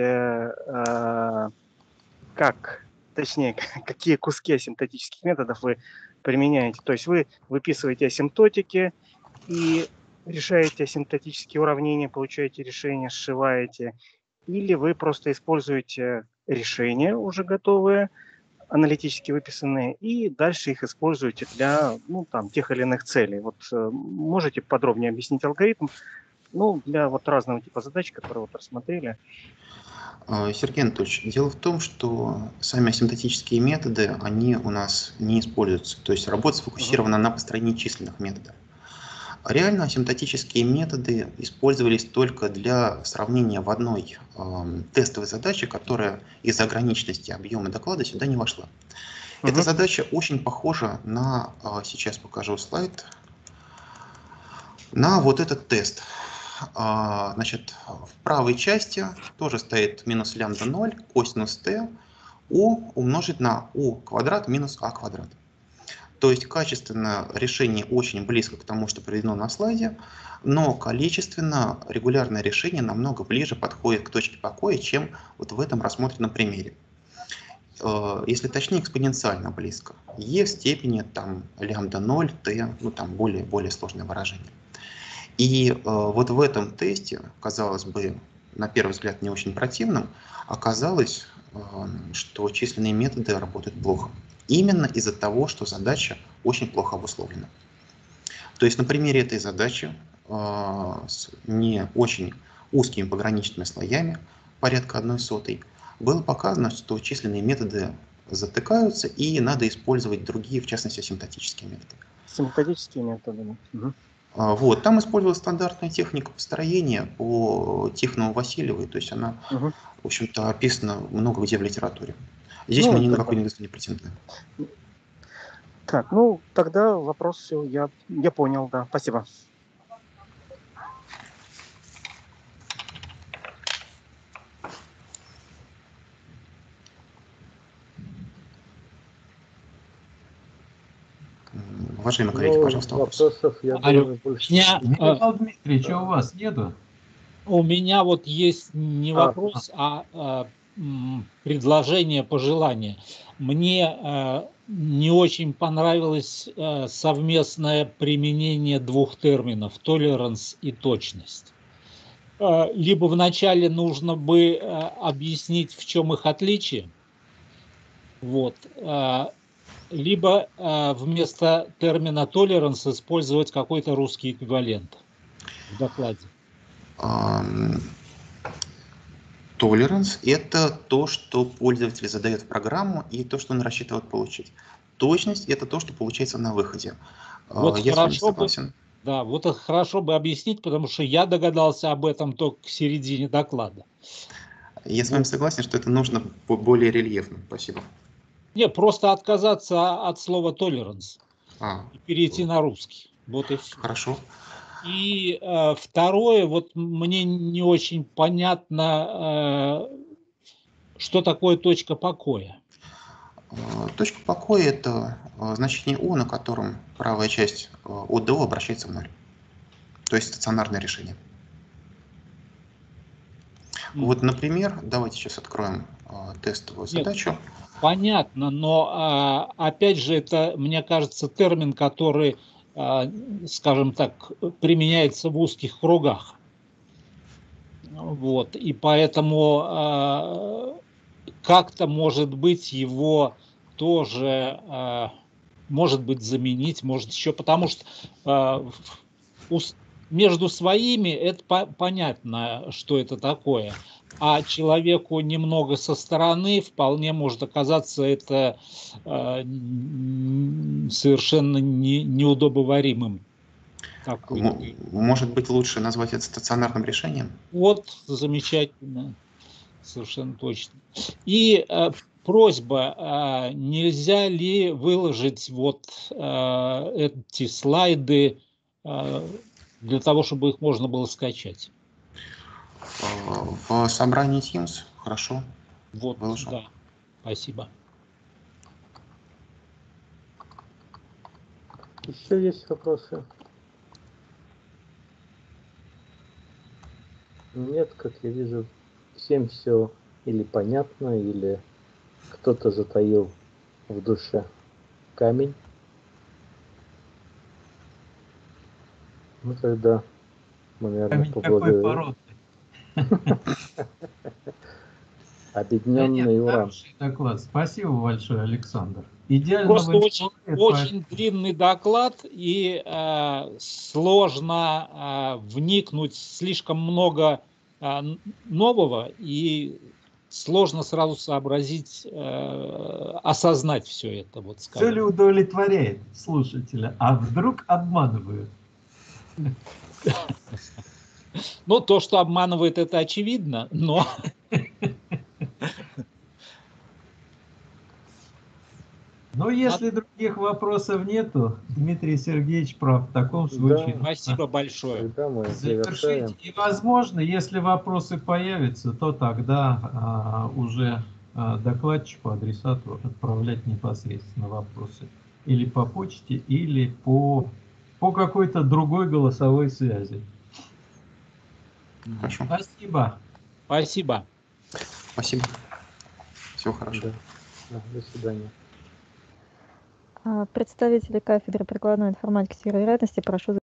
как, точнее, какие куски асимптотических методов вы применяете. То есть вы выписываете асимптотики и решаете асимптотические уравнения, получаете решение, сшиваете, или вы просто используете решения уже готовые, аналитически выписанные, и дальше их используете для, ну, там, тех или иных целей. Вот можете подробнее объяснить алгоритм, ну, для вот разного типа задач, которые вы рассмотрели? Сергей Анатольевич, дело в том, что сами асимптотические методы, они у нас не используются. То есть работа сфокусирована на построении численных методов. Реально асимптотические методы использовались только для сравнения в одной э, тестовой задаче, которая из-за ограниченности объема доклада сюда не вошла. Uh-huh. Эта задача очень похожа на, э, сейчас покажу слайд, на вот этот тест. Э, значит, в правой части тоже стоит минус лямбда ноль, косинус t, u умножить на u квадрат минус a квадрат. То есть качественно решение очень близко к тому, что приведено на слайде, но количественно регулярное решение намного ближе подходит к точке покоя, чем вот в этом рассмотренном примере. Если точнее, экспоненциально близко. Е в степени там, лямбда ноль, t, ну там более, более сложное выражение. И вот в этом тесте, казалось бы, на первый взгляд не очень противным, оказалось, что численные методы работают плохо. Именно из-за того, что задача очень плохо обусловлена. То есть на примере этой задачи э, с не очень узкими пограничными слоями, порядка одной сотой, было показано, что численные методы затыкаются и надо использовать другие, в частности, асимптотические методы. Асимптотические методы. Угу. Вот, там использовалась стандартная техника построения по Тихонову-Васильевой, то есть она, угу. в общем-то, описана много где в литературе. Здесь ну, мы ни на какой инвестор не претендуем. Так, ну тогда вопрос все, я, я понял, да, спасибо. Уважаемые коллеги, ну, пожалуйста, вопросов я думаю, больше. Меня, Михаил Дмитриевич, а у вас нету? У меня вот есть не вопрос, а... а предложение, пожелание. Мне э, не очень понравилось э, совместное применение двух терминов – толеранс и точность. Э, либо вначале нужно бы э, объяснить, в чем их отличие, вот, э, либо э, вместо термина толеранс использовать какой-то русский эквивалент в докладе. Um... Толеранс – это то, что пользователь задает в программу и то, что он рассчитывает получить. Точность – это то, что получается на выходе. Вот я хорошо согласен. Бы, да, вот это хорошо бы объяснить, потому что я догадался об этом только к середине доклада. Я с вами согласен, что это нужно более рельефно. Спасибо. Нет, просто отказаться от слова «толеранс» а, и перейти вот. на русский. Вот и все. Хорошо. И э, второе, вот мне не очень понятно, э, Что такое точка покоя? Точка покоя – это значение О, на котором правая часть от до обращается в ноль. То есть стационарное решение. Mm. Вот, например, давайте сейчас откроем тестовую Нет, задачу. Понятно, но опять же, это, мне кажется, термин, который, скажем так, применяется в узких кругах. Вот, и поэтому как-то, может быть, его тоже, может быть, заменить, может еще, потому что между своими это понятно, что это такое, а человеку немного со стороны вполне может оказаться это совершенно неудобоваримым. Такой. Может быть, лучше назвать это стационарным решением? Вот, замечательно. Совершенно точно. И э, просьба, э, нельзя ли выложить вот э, эти слайды э, для того, чтобы их можно было скачать? В собрании Teams, хорошо. Вот, выложу. Да. Спасибо. Еще есть вопросы? Нет, как я вижу, всем все или понятно, или кто-то затаил в душе камень. Ну тогда мы, наверное, поблагодарим. Объединенный уран. Доклад. Спасибо большое, Александр. Идеально. Просто очень, очень длинный доклад, и э, сложно э, вникнуть, слишком много э, нового, и сложно сразу сообразить, э, осознать все это. Вот, все ли удовлетворяет слушателя, а вдруг обманывают? Ну, то, что обманывает, это очевидно, но... Ну, если а... других вопросов нету, Дмитрий Сергеевич прав, в таком случае. Да, спасибо большое. Завершить. И, возможно, если вопросы появятся, то тогда а, уже а, докладчику, адресату отправлять непосредственно вопросы. Или по почте, или по, по какой-то другой голосовой связи. Хорошо. Спасибо. Спасибо. Спасибо. Всего хорошо. Да. Да, до свидания. Представители кафедры прикладной информатики и вероятности, прошу.